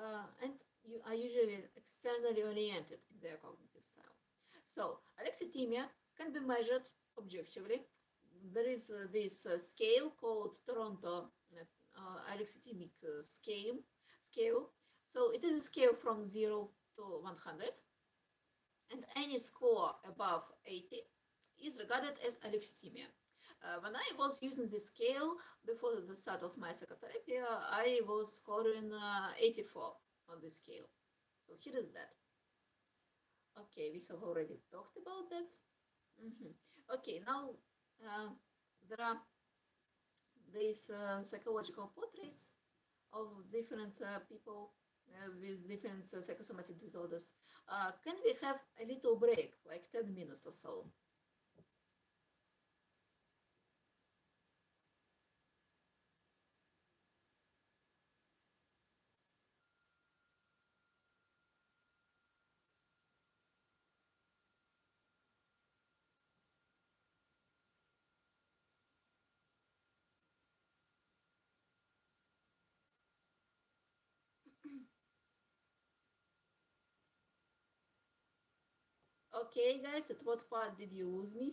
uh, and you are usually externally oriented in their cognitive style. So, alexithymia can be measured objectively. There is uh, this uh, scale called Toronto uh, alexithymic uh, scale, scale. So it is a scale from zero to one hundred. And any score above eighty is regarded as alexithymia. Uh, when I was using this scale before the start of my psychotherapy, I was scoring uh, eighty-four on this scale. So here is that. Okay, we have already talked about that. Mm-hmm. Okay, now uh, there are these uh, psychological portraits of different uh, people uh, with different uh, psychosomatic disorders. Uh, can we have a little break, like ten minutes or so? Okay, guys, at what part did you lose me?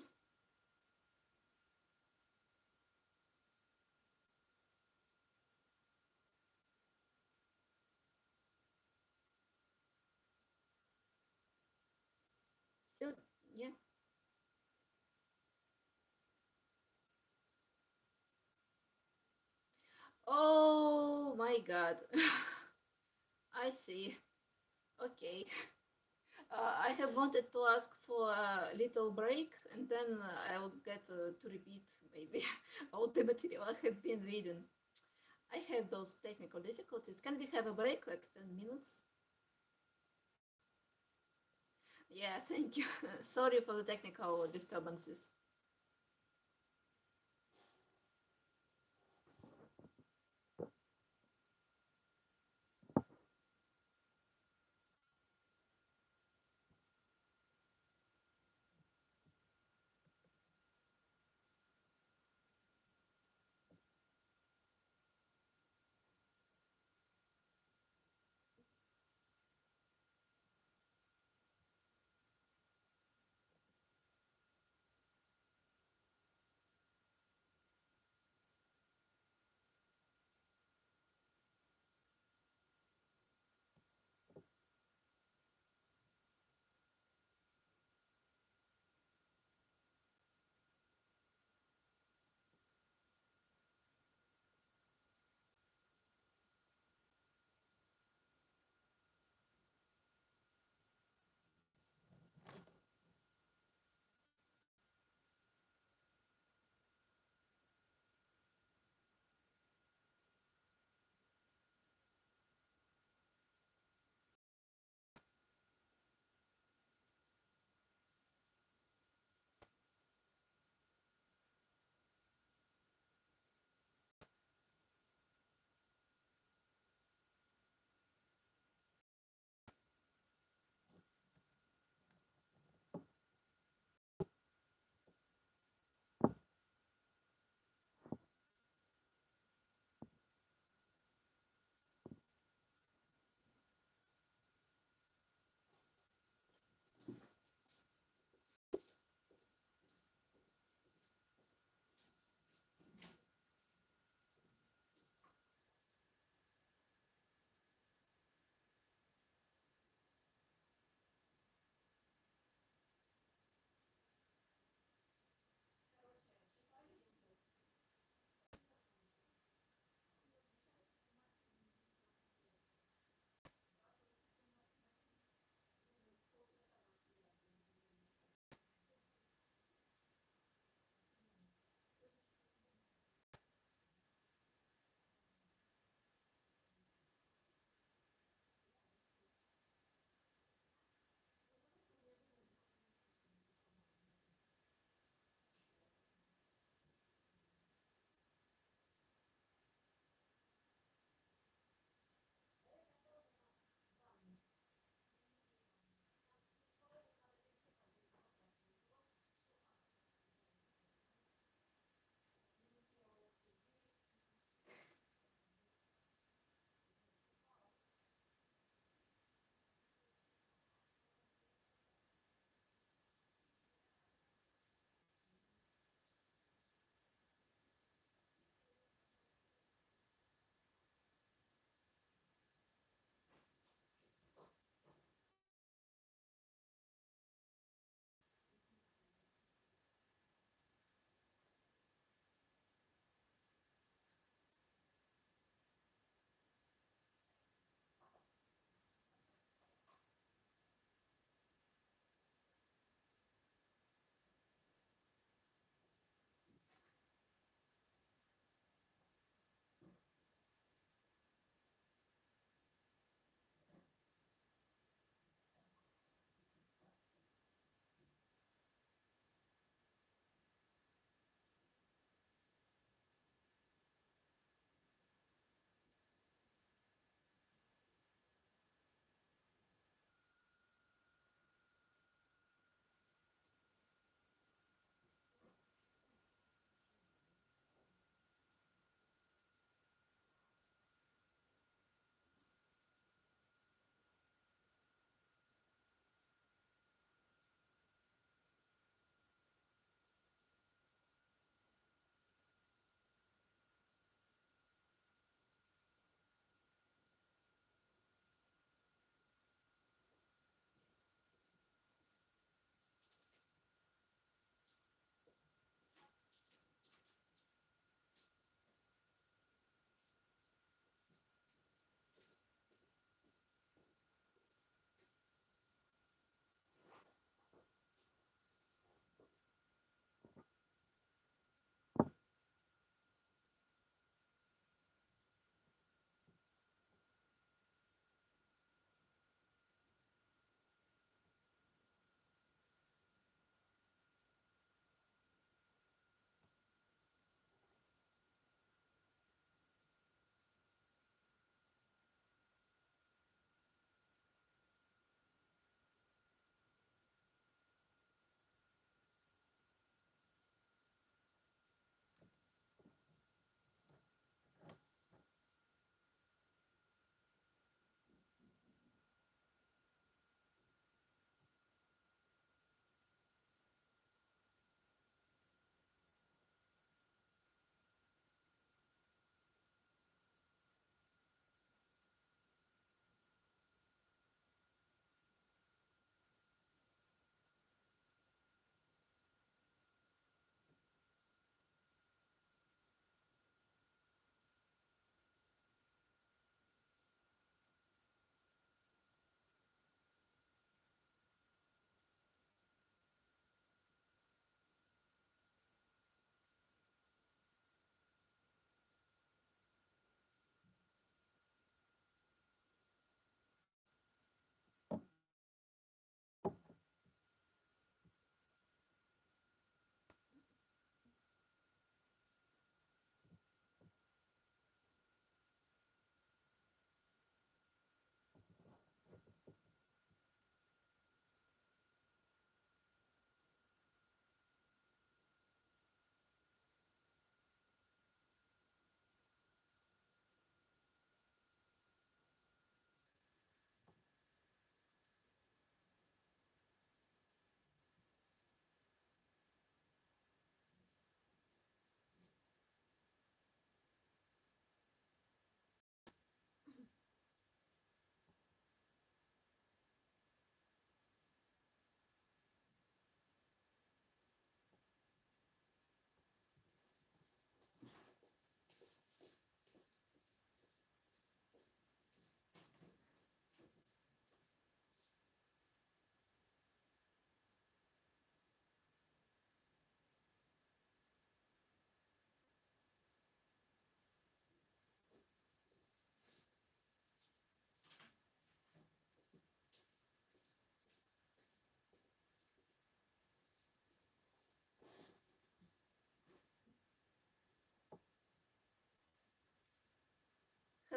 Still, yeah. Oh my God. I see. Okay. Uh, I have wanted to ask for a little break, and then uh, I will get uh, to repeat maybe all the material I have been reading. I have those technical difficulties. Can we have a break, like ten minutes? Yeah, thank you. Sorry for the technical disturbances.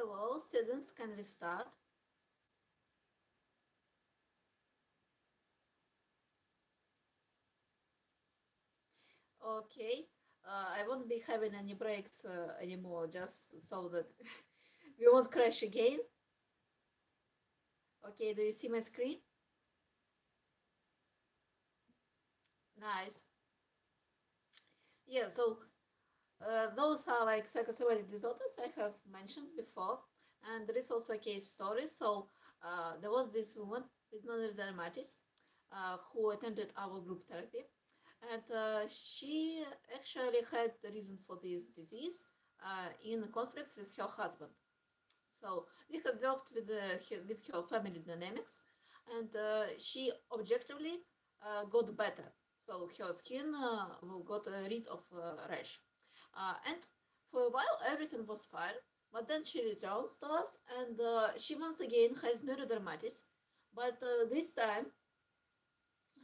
Hello, students, can we start? Okay, uh, I won't be having any breaks uh, anymore, just so that we won't crash again. Okay, do you see my screen? Nice. Yeah, so uh, those are like psychosomatic disorders I have mentioned before, and there is also a case story. So uh, there was this woman with Neurodermitis uh, who attended our group therapy, and uh, she actually had the reason for this disease uh, in conflict with her husband. So we have worked with, uh, her, with her family dynamics, and uh, she objectively uh, got better. So her skin uh, got uh, rid of uh, rash. Uh, and for a while, everything was fine, but then she returns to us, and uh, she once again has neurodermitis. But uh, this time,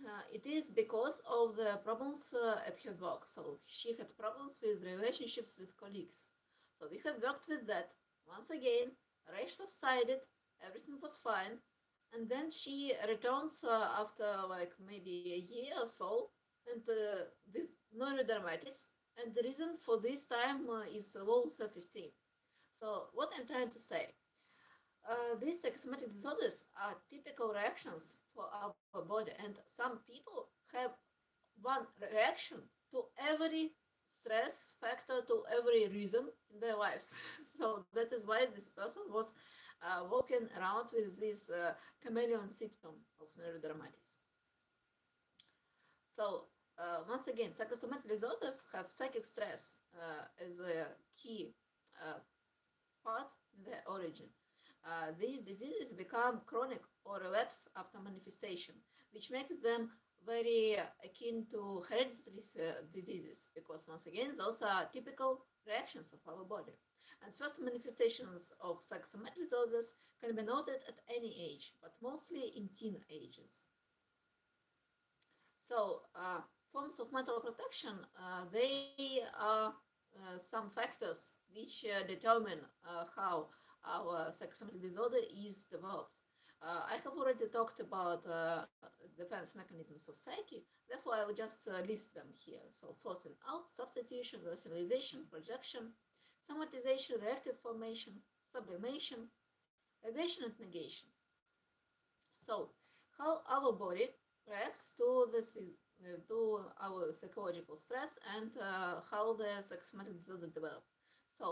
uh, it is because of the problems uh, at her work. So she had problems with relationships with colleagues. So we have worked with that. Once again, rash subsided, everything was fine. And then she returns uh, after like maybe a year or so, and uh, with neurodermitis. And the reason for this time uh, is low self-esteem. So what I'm trying to say, uh, these psychosomatic disorders are typical reactions for our body, and some people have one reaction to every stress factor, to every reason in their lives. So that is why this person was Uh, walking around with this uh, chameleon symptom of neurodermitis. So uh, once again, psychosomatic disorders have psychic stress uh, as a key uh, part in their origin. Uh, these diseases become chronic or relapse after manifestation, which makes them very akin to hereditary uh, diseases, because once again, those are typical reactions of our body. And first manifestations of psychosomatic disorders can be noted at any age, but mostly in teen ages. So uh, forms of mental protection, uh, they are uh, some factors which uh, determine uh, how our psychosomatic disorder is developed. Uh, I have already talked about uh, defense mechanisms of psyche, therefore I will just uh, list them here. So forcing out, substitution, rationalization, projection, somatization, reactive formation, sublimation, aggression, and negation. So, how our body reacts to this, uh, to our psychological stress, and uh, how the psychosomatic disorder develop. So,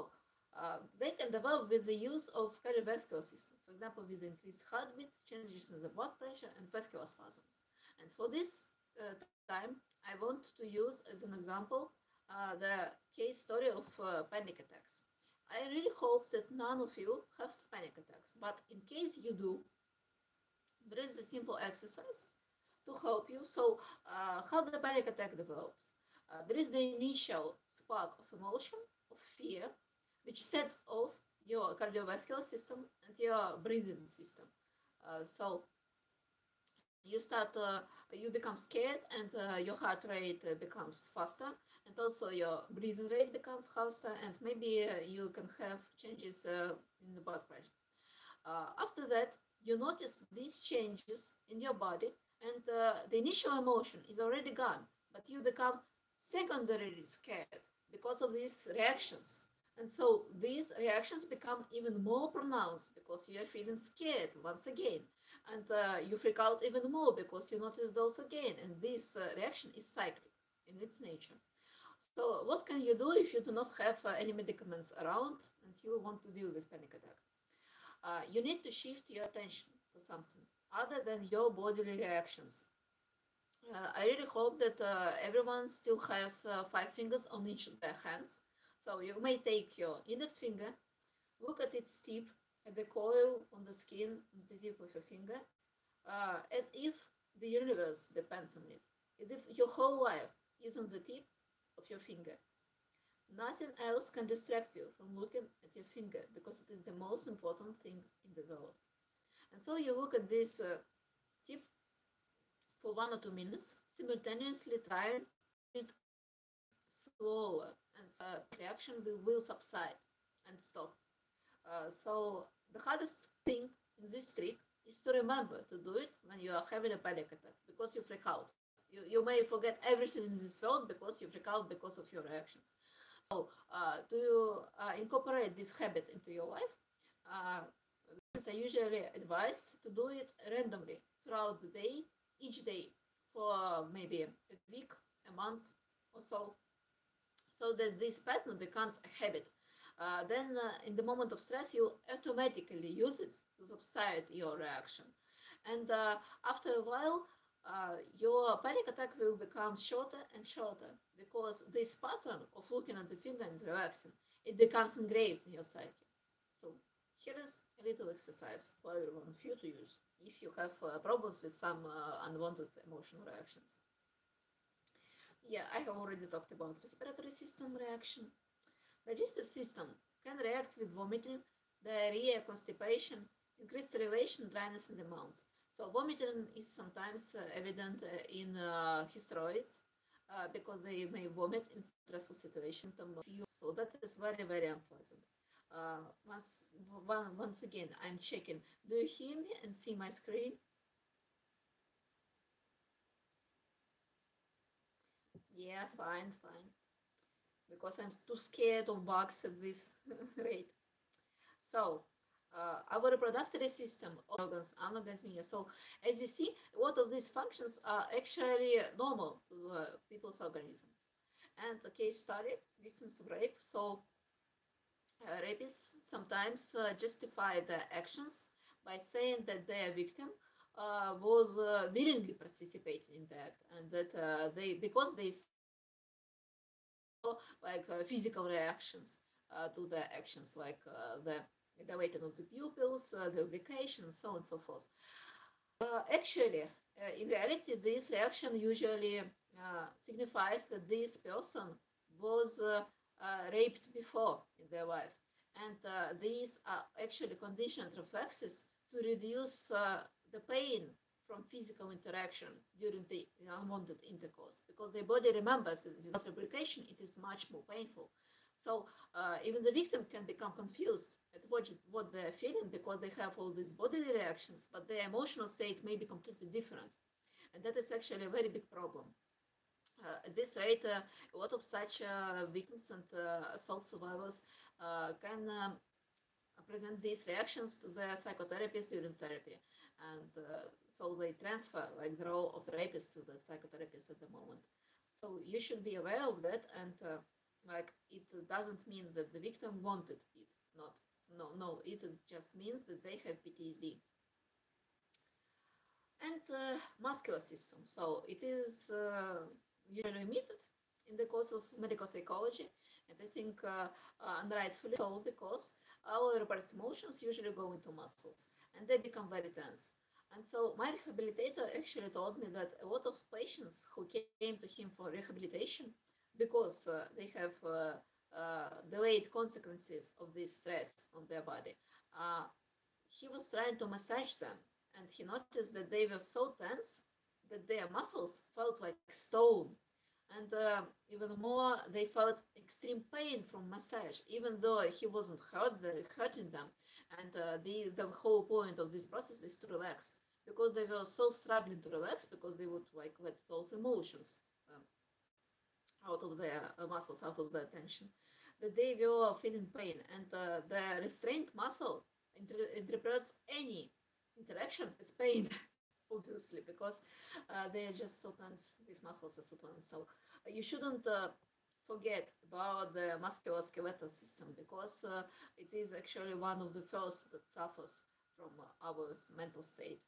uh, they can develop with the use of cardiovascular system, for example, with increased heartbeat, changes in the blood pressure, and vascular spasms. And for this uh, time, I want to use as an example Uh, the case story of uh, panic attacks. I really hope that none of you have panic attacks, but in case you do, there is a simple exercise to help you. So uh, how the panic attack develops? Uh, there is the initial spark of emotion, of fear, which sets off your cardiovascular system and your breathing system. Uh, so You start, uh, you become scared, and uh, your heart rate uh, becomes faster, and also your breathing rate becomes faster, and maybe uh, you can have changes uh, in the blood pressure. Uh, after that, you notice these changes in your body, and uh, the initial emotion is already gone, but you become secondarily scared because of these reactions. And so these reactions become even more pronounced because you are feeling scared once again. And uh, you freak out even more because you notice those again. And this uh, reaction is cyclic in its nature. So what can you do if you do not have uh, any medicaments around and you want to deal with panic attack? Uh, you need to shift your attention to something other than your bodily reactions. Uh, I really hope that uh, everyone still has uh, five fingers on each of their hands. So you may take your index finger, look at its tip, at the coil on the skin, on the tip of your finger, uh, as if the universe depends on it, as if your whole life is on the tip of your finger. Nothing else can distract you from looking at your finger, because it is the most important thing in the world. And so you look at this uh, tip for one or two minutes, simultaneously trying with slower, and uh, reaction will, will subside and stop. Uh, so the hardest thing in this trick is to remember to do it when you are having a panic attack, because you freak out. You, you may forget everything in this world because you freak out because of your reactions. So uh, to uh, incorporate this habit into your life, uh, I usually advise to do it randomly throughout the day, each day, for maybe a week, a month or so, so that this pattern becomes a habit. Uh, then uh, in the moment of stress, you automatically use it to subside your reaction. And uh, after a while, uh, your panic attack will become shorter and shorter, because this pattern of looking at the finger and relaxing, it becomes engraved in your psyche. So here is a little exercise for everyone of you to use if you have uh, problems with some uh, unwanted emotional reactions. Yeah, I have already talked about respiratory system reaction. Digestive system can react with vomiting, diarrhea, constipation, increased elevation, dryness in the mouth. So vomiting is sometimes uh, evident uh, in uh, hysteroids uh, because they may vomit in stressful situations. So that is very, very unpleasant. Uh, once, one, once again, I'm checking. Do you hear me and see my screen? Yeah, fine, fine. Because I'm too scared of bugs at this rate. So, uh, our reproductive system, organs, anorgasmia. So, as you see, a lot of these functions are actually normal to the people's organisms. And the case study, victims of rape. So, uh, rapists sometimes uh, justify their actions by saying that their victim uh, was uh, willingly participating in the act, and that uh, they, because they like uh, physical reactions uh, to the actions, like uh, the dilating of the pupils, uh, the lubrication, and so on and so forth. Uh, actually, uh, in reality, this reaction usually uh, signifies that this person was uh, uh, raped before in their life, and uh, these are actually conditioned reflexes to reduce uh, the pain from physical interaction during the unwanted intercourse, because the body remembers that without lubrication it is much more painful. So uh, even the victim can become confused at what, what they're feeling, because they have all these bodily reactions, but their emotional state may be completely different. And that is actually a very big problem. Uh, at this rate, uh, a lot of such uh, victims and uh, assault survivors uh, can um, present these reactions to their psychotherapists during therapy. And uh, so they transfer like the role of the rapist to the psychotherapist at the moment. So you should be aware of that, and uh, like it doesn't mean that the victim wanted it. Not, no, no, it just means that they have P T S D. And uh, muscular system. So it is uh, usually omitted in the course of medical psychology, and I think uh, uh, unrightfully so, because our repressed emotions usually go into muscles and they become very tense. And so my rehabilitator actually told me that a lot of patients who came to him for rehabilitation because uh, they have uh, uh, delayed consequences of this stress on their body, uh, he was trying to massage them, and he noticed that they were so tense that their muscles felt like stone. And uh, even more, they felt extreme pain from massage, even though he wasn't hurt, hurting them. And uh, the, the whole point of this process is to relax, because they were so struggling to relax, because they would like let those emotions uh, out of their muscles, out of their tension, that they were feeling pain. And uh, the restrained muscle inter- interprets any interaction as pain. Obviously, because uh, they are just so tense, these muscles are so tense. So uh, you shouldn't uh, forget about the musculoskeletal system, because uh, it is actually one of the first that suffers from uh, our mental state.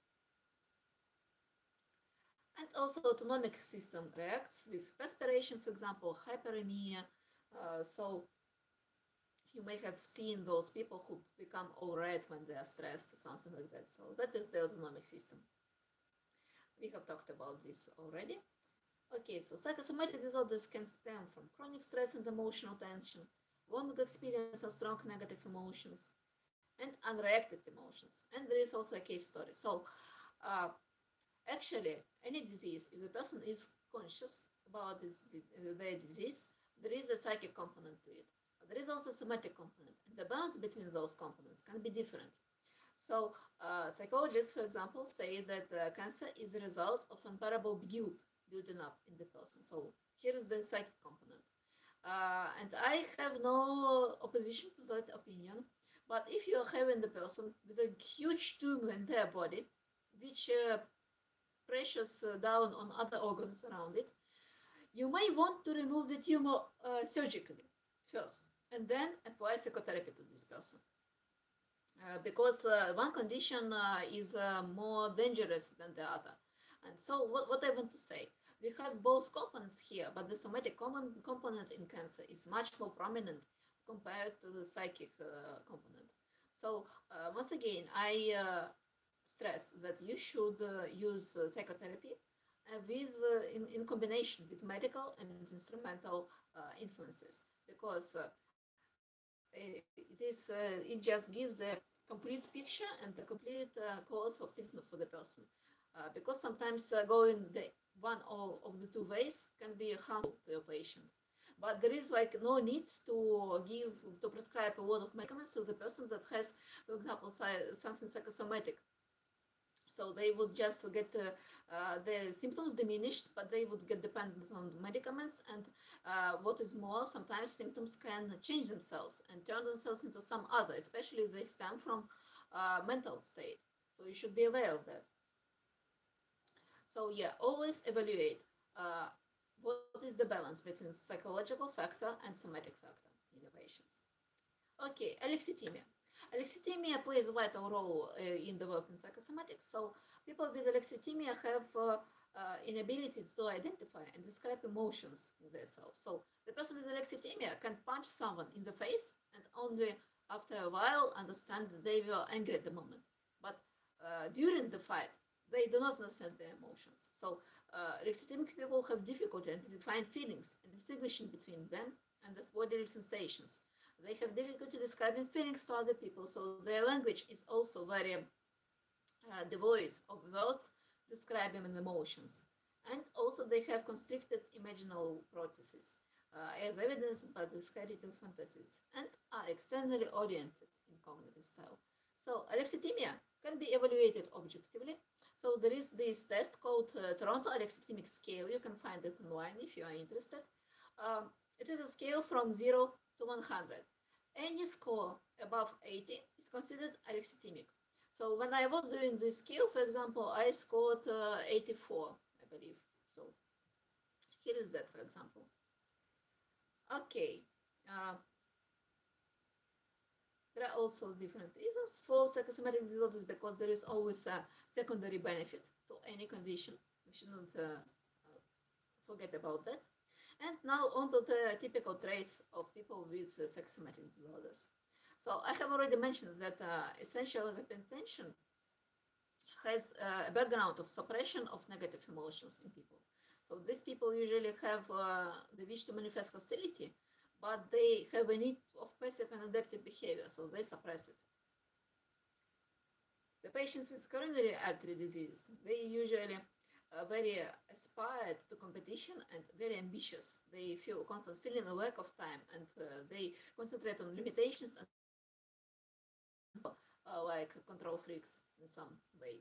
And also autonomic system reacts with perspiration, for example, hyperemia. Uh, so you may have seen those people who become all red when they are stressed, or something like that. So that is the autonomic system. We have talked about this already. Okay, so psychosomatic disorders can stem from chronic stress and emotional tension, long experience of strong negative emotions, and unreacted emotions. And there is also a case story. So uh, actually, any disease, if the person is conscious about its, their disease, there is a psychic component to it. There is also somatic component. The bounds between those components can be different. So uh, psychologists, for example, say that uh, cancer is the result of unbearable guilt building up in the person. So here is the psychic component. Uh, and I have no opposition to that opinion. But if you are having the person with a huge tumor in their body, which uh, pressures uh, down on other organs around it, you may want to remove the tumor uh, surgically first, and then apply psychotherapy to this person. Uh, because uh, one condition uh, is uh, more dangerous than the other. And so what, what I want to say, we have both components here, but the somatic component in cancer is much more prominent compared to the psychic uh, component. So uh, once again, I uh, stress that you should uh, use uh, psychotherapy uh, with, uh, in, in combination with medical and instrumental uh, influences, because uh, it, is, uh, it just gives the complete picture and the complete uh, course of treatment for the person. Uh, because sometimes uh, going the one or of the two ways can be harmful to your patient. But there is like no need to give, to prescribe a lot of medicaments to the person that has, for example, something psychosomatic. So they would just get uh, uh, the symptoms diminished, but they would get dependent on medicaments. And uh, what is more, sometimes symptoms can change themselves and turn themselves into some other, especially if they stem from uh, mental state. So you should be aware of that. So yeah, always evaluate. Uh, What is the balance between psychological factor and somatic factor in your patients? Okay, alexithymia. Alexithymia plays a vital role uh, in developing psychosomatics. So people with alexithymia have uh, uh, inability to identify and describe emotions in themselves. So the person with alexithymia can punch someone in the face and only after a while understand that they were angry at the moment. But uh, during the fight, they do not understand their emotions. So uh, alexithymic people have difficulty identifying feelings and distinguishing between them and the bodily sensations. They have difficulty describing feelings to other people, so their language is also very uh, devoid of words describing emotions. And also they have constricted imaginal processes, uh, as evidenced by discredited fantasies, and are externally oriented in cognitive style. So alexithymia can be evaluated objectively. So there is this test called uh, Toronto alexithymic scale. You can find it online if you are interested. Um, it is a scale from zero to one hundred. Any score above eighty is considered alexithymic. So when I was doing this scale, for example, I scored uh, eighty-four, I believe. So here is that, for example. Okay. Uh, There are also different reasons for psychosomatic disorders because there is always a secondary benefit to any condition. We shouldn't uh, forget about that. And now onto the typical traits of people with uh, psychosomatic disorders. So I have already mentioned that uh, essential hypertension has uh, a background of suppression of negative emotions in people. So these people usually have uh, the wish to manifest hostility, but they have a need of passive and adaptive behavior, so they suppress it. The patients with coronary artery disease, they usually are very aspired to competition and very ambitious. They feel constant feeling a lack of time, and uh, they concentrate on limitations and uh, like control freaks in some way.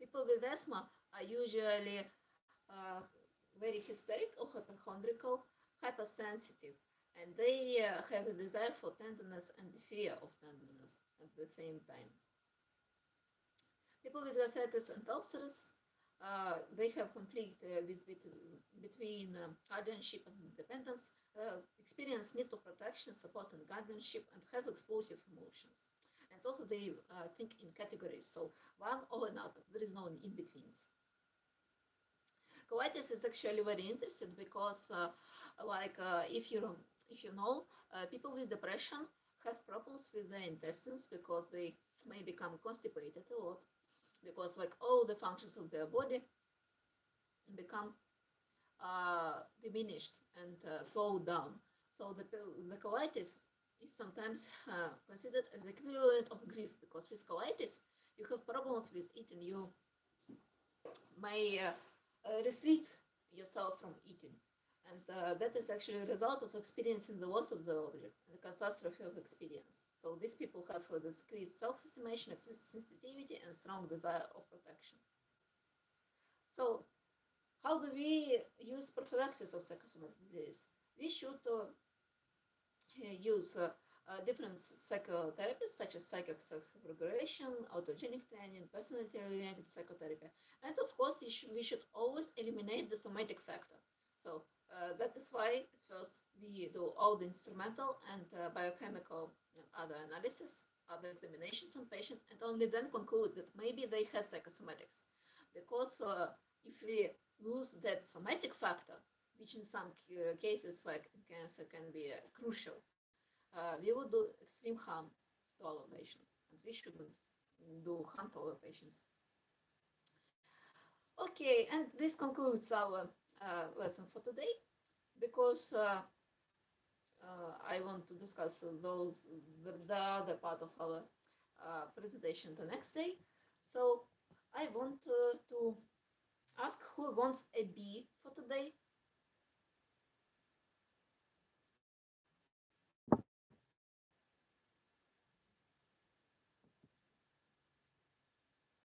People with asthma are usually uh, very hysteric or hypochondriacal, hypersensitive, and they uh, have a desire for tenderness and the fear of tenderness at the same time. People with gastritis and ulcers, uh, they have conflict uh, with, with, between um, guardianship and independence, uh, experience need of protection, support and guardianship, and have explosive emotions. And also they uh, think in categories, so one or another, there is no in-betweens. Colitis is actually very interesting because, uh, like, uh, if you if you know, uh, people with depression have problems with their intestines because they may become constipated a lot, because like all the functions of their body become uh, diminished and uh, slowed down. So the the colitis is sometimes uh, considered as the equivalent of grief, because with colitis you have problems with eating. You may uh, Uh, restrict yourself from eating, And uh, that is actually a result of experiencing the loss of the object, the catastrophe of experience. So these people have a decreased self-estimation, excess sensitivity, and strong desire of protection. So how do we use prophylaxis of psychosomatic disease? We should uh, use uh, uh, different psychotherapies, such as psychoregulation, autogenic training, personality-oriented psychotherapy. And of course, you should, we should always eliminate the somatic factor. So uh, that is why, at first, we do all the instrumental and uh, biochemical and other analysis, other examinations on patients, and only then conclude that maybe they have psychosomatics. Because uh, if we lose that somatic factor, which in some uh, cases, like cancer, can be uh, crucial, uh, we would do extreme harm to our patients. And we shouldn't do harm to our patients. Okay, and this concludes our uh, lesson for today, because uh, uh, I want to discuss those the, the other part of our uh, presentation the next day. So I want uh, to ask who wants a B for today.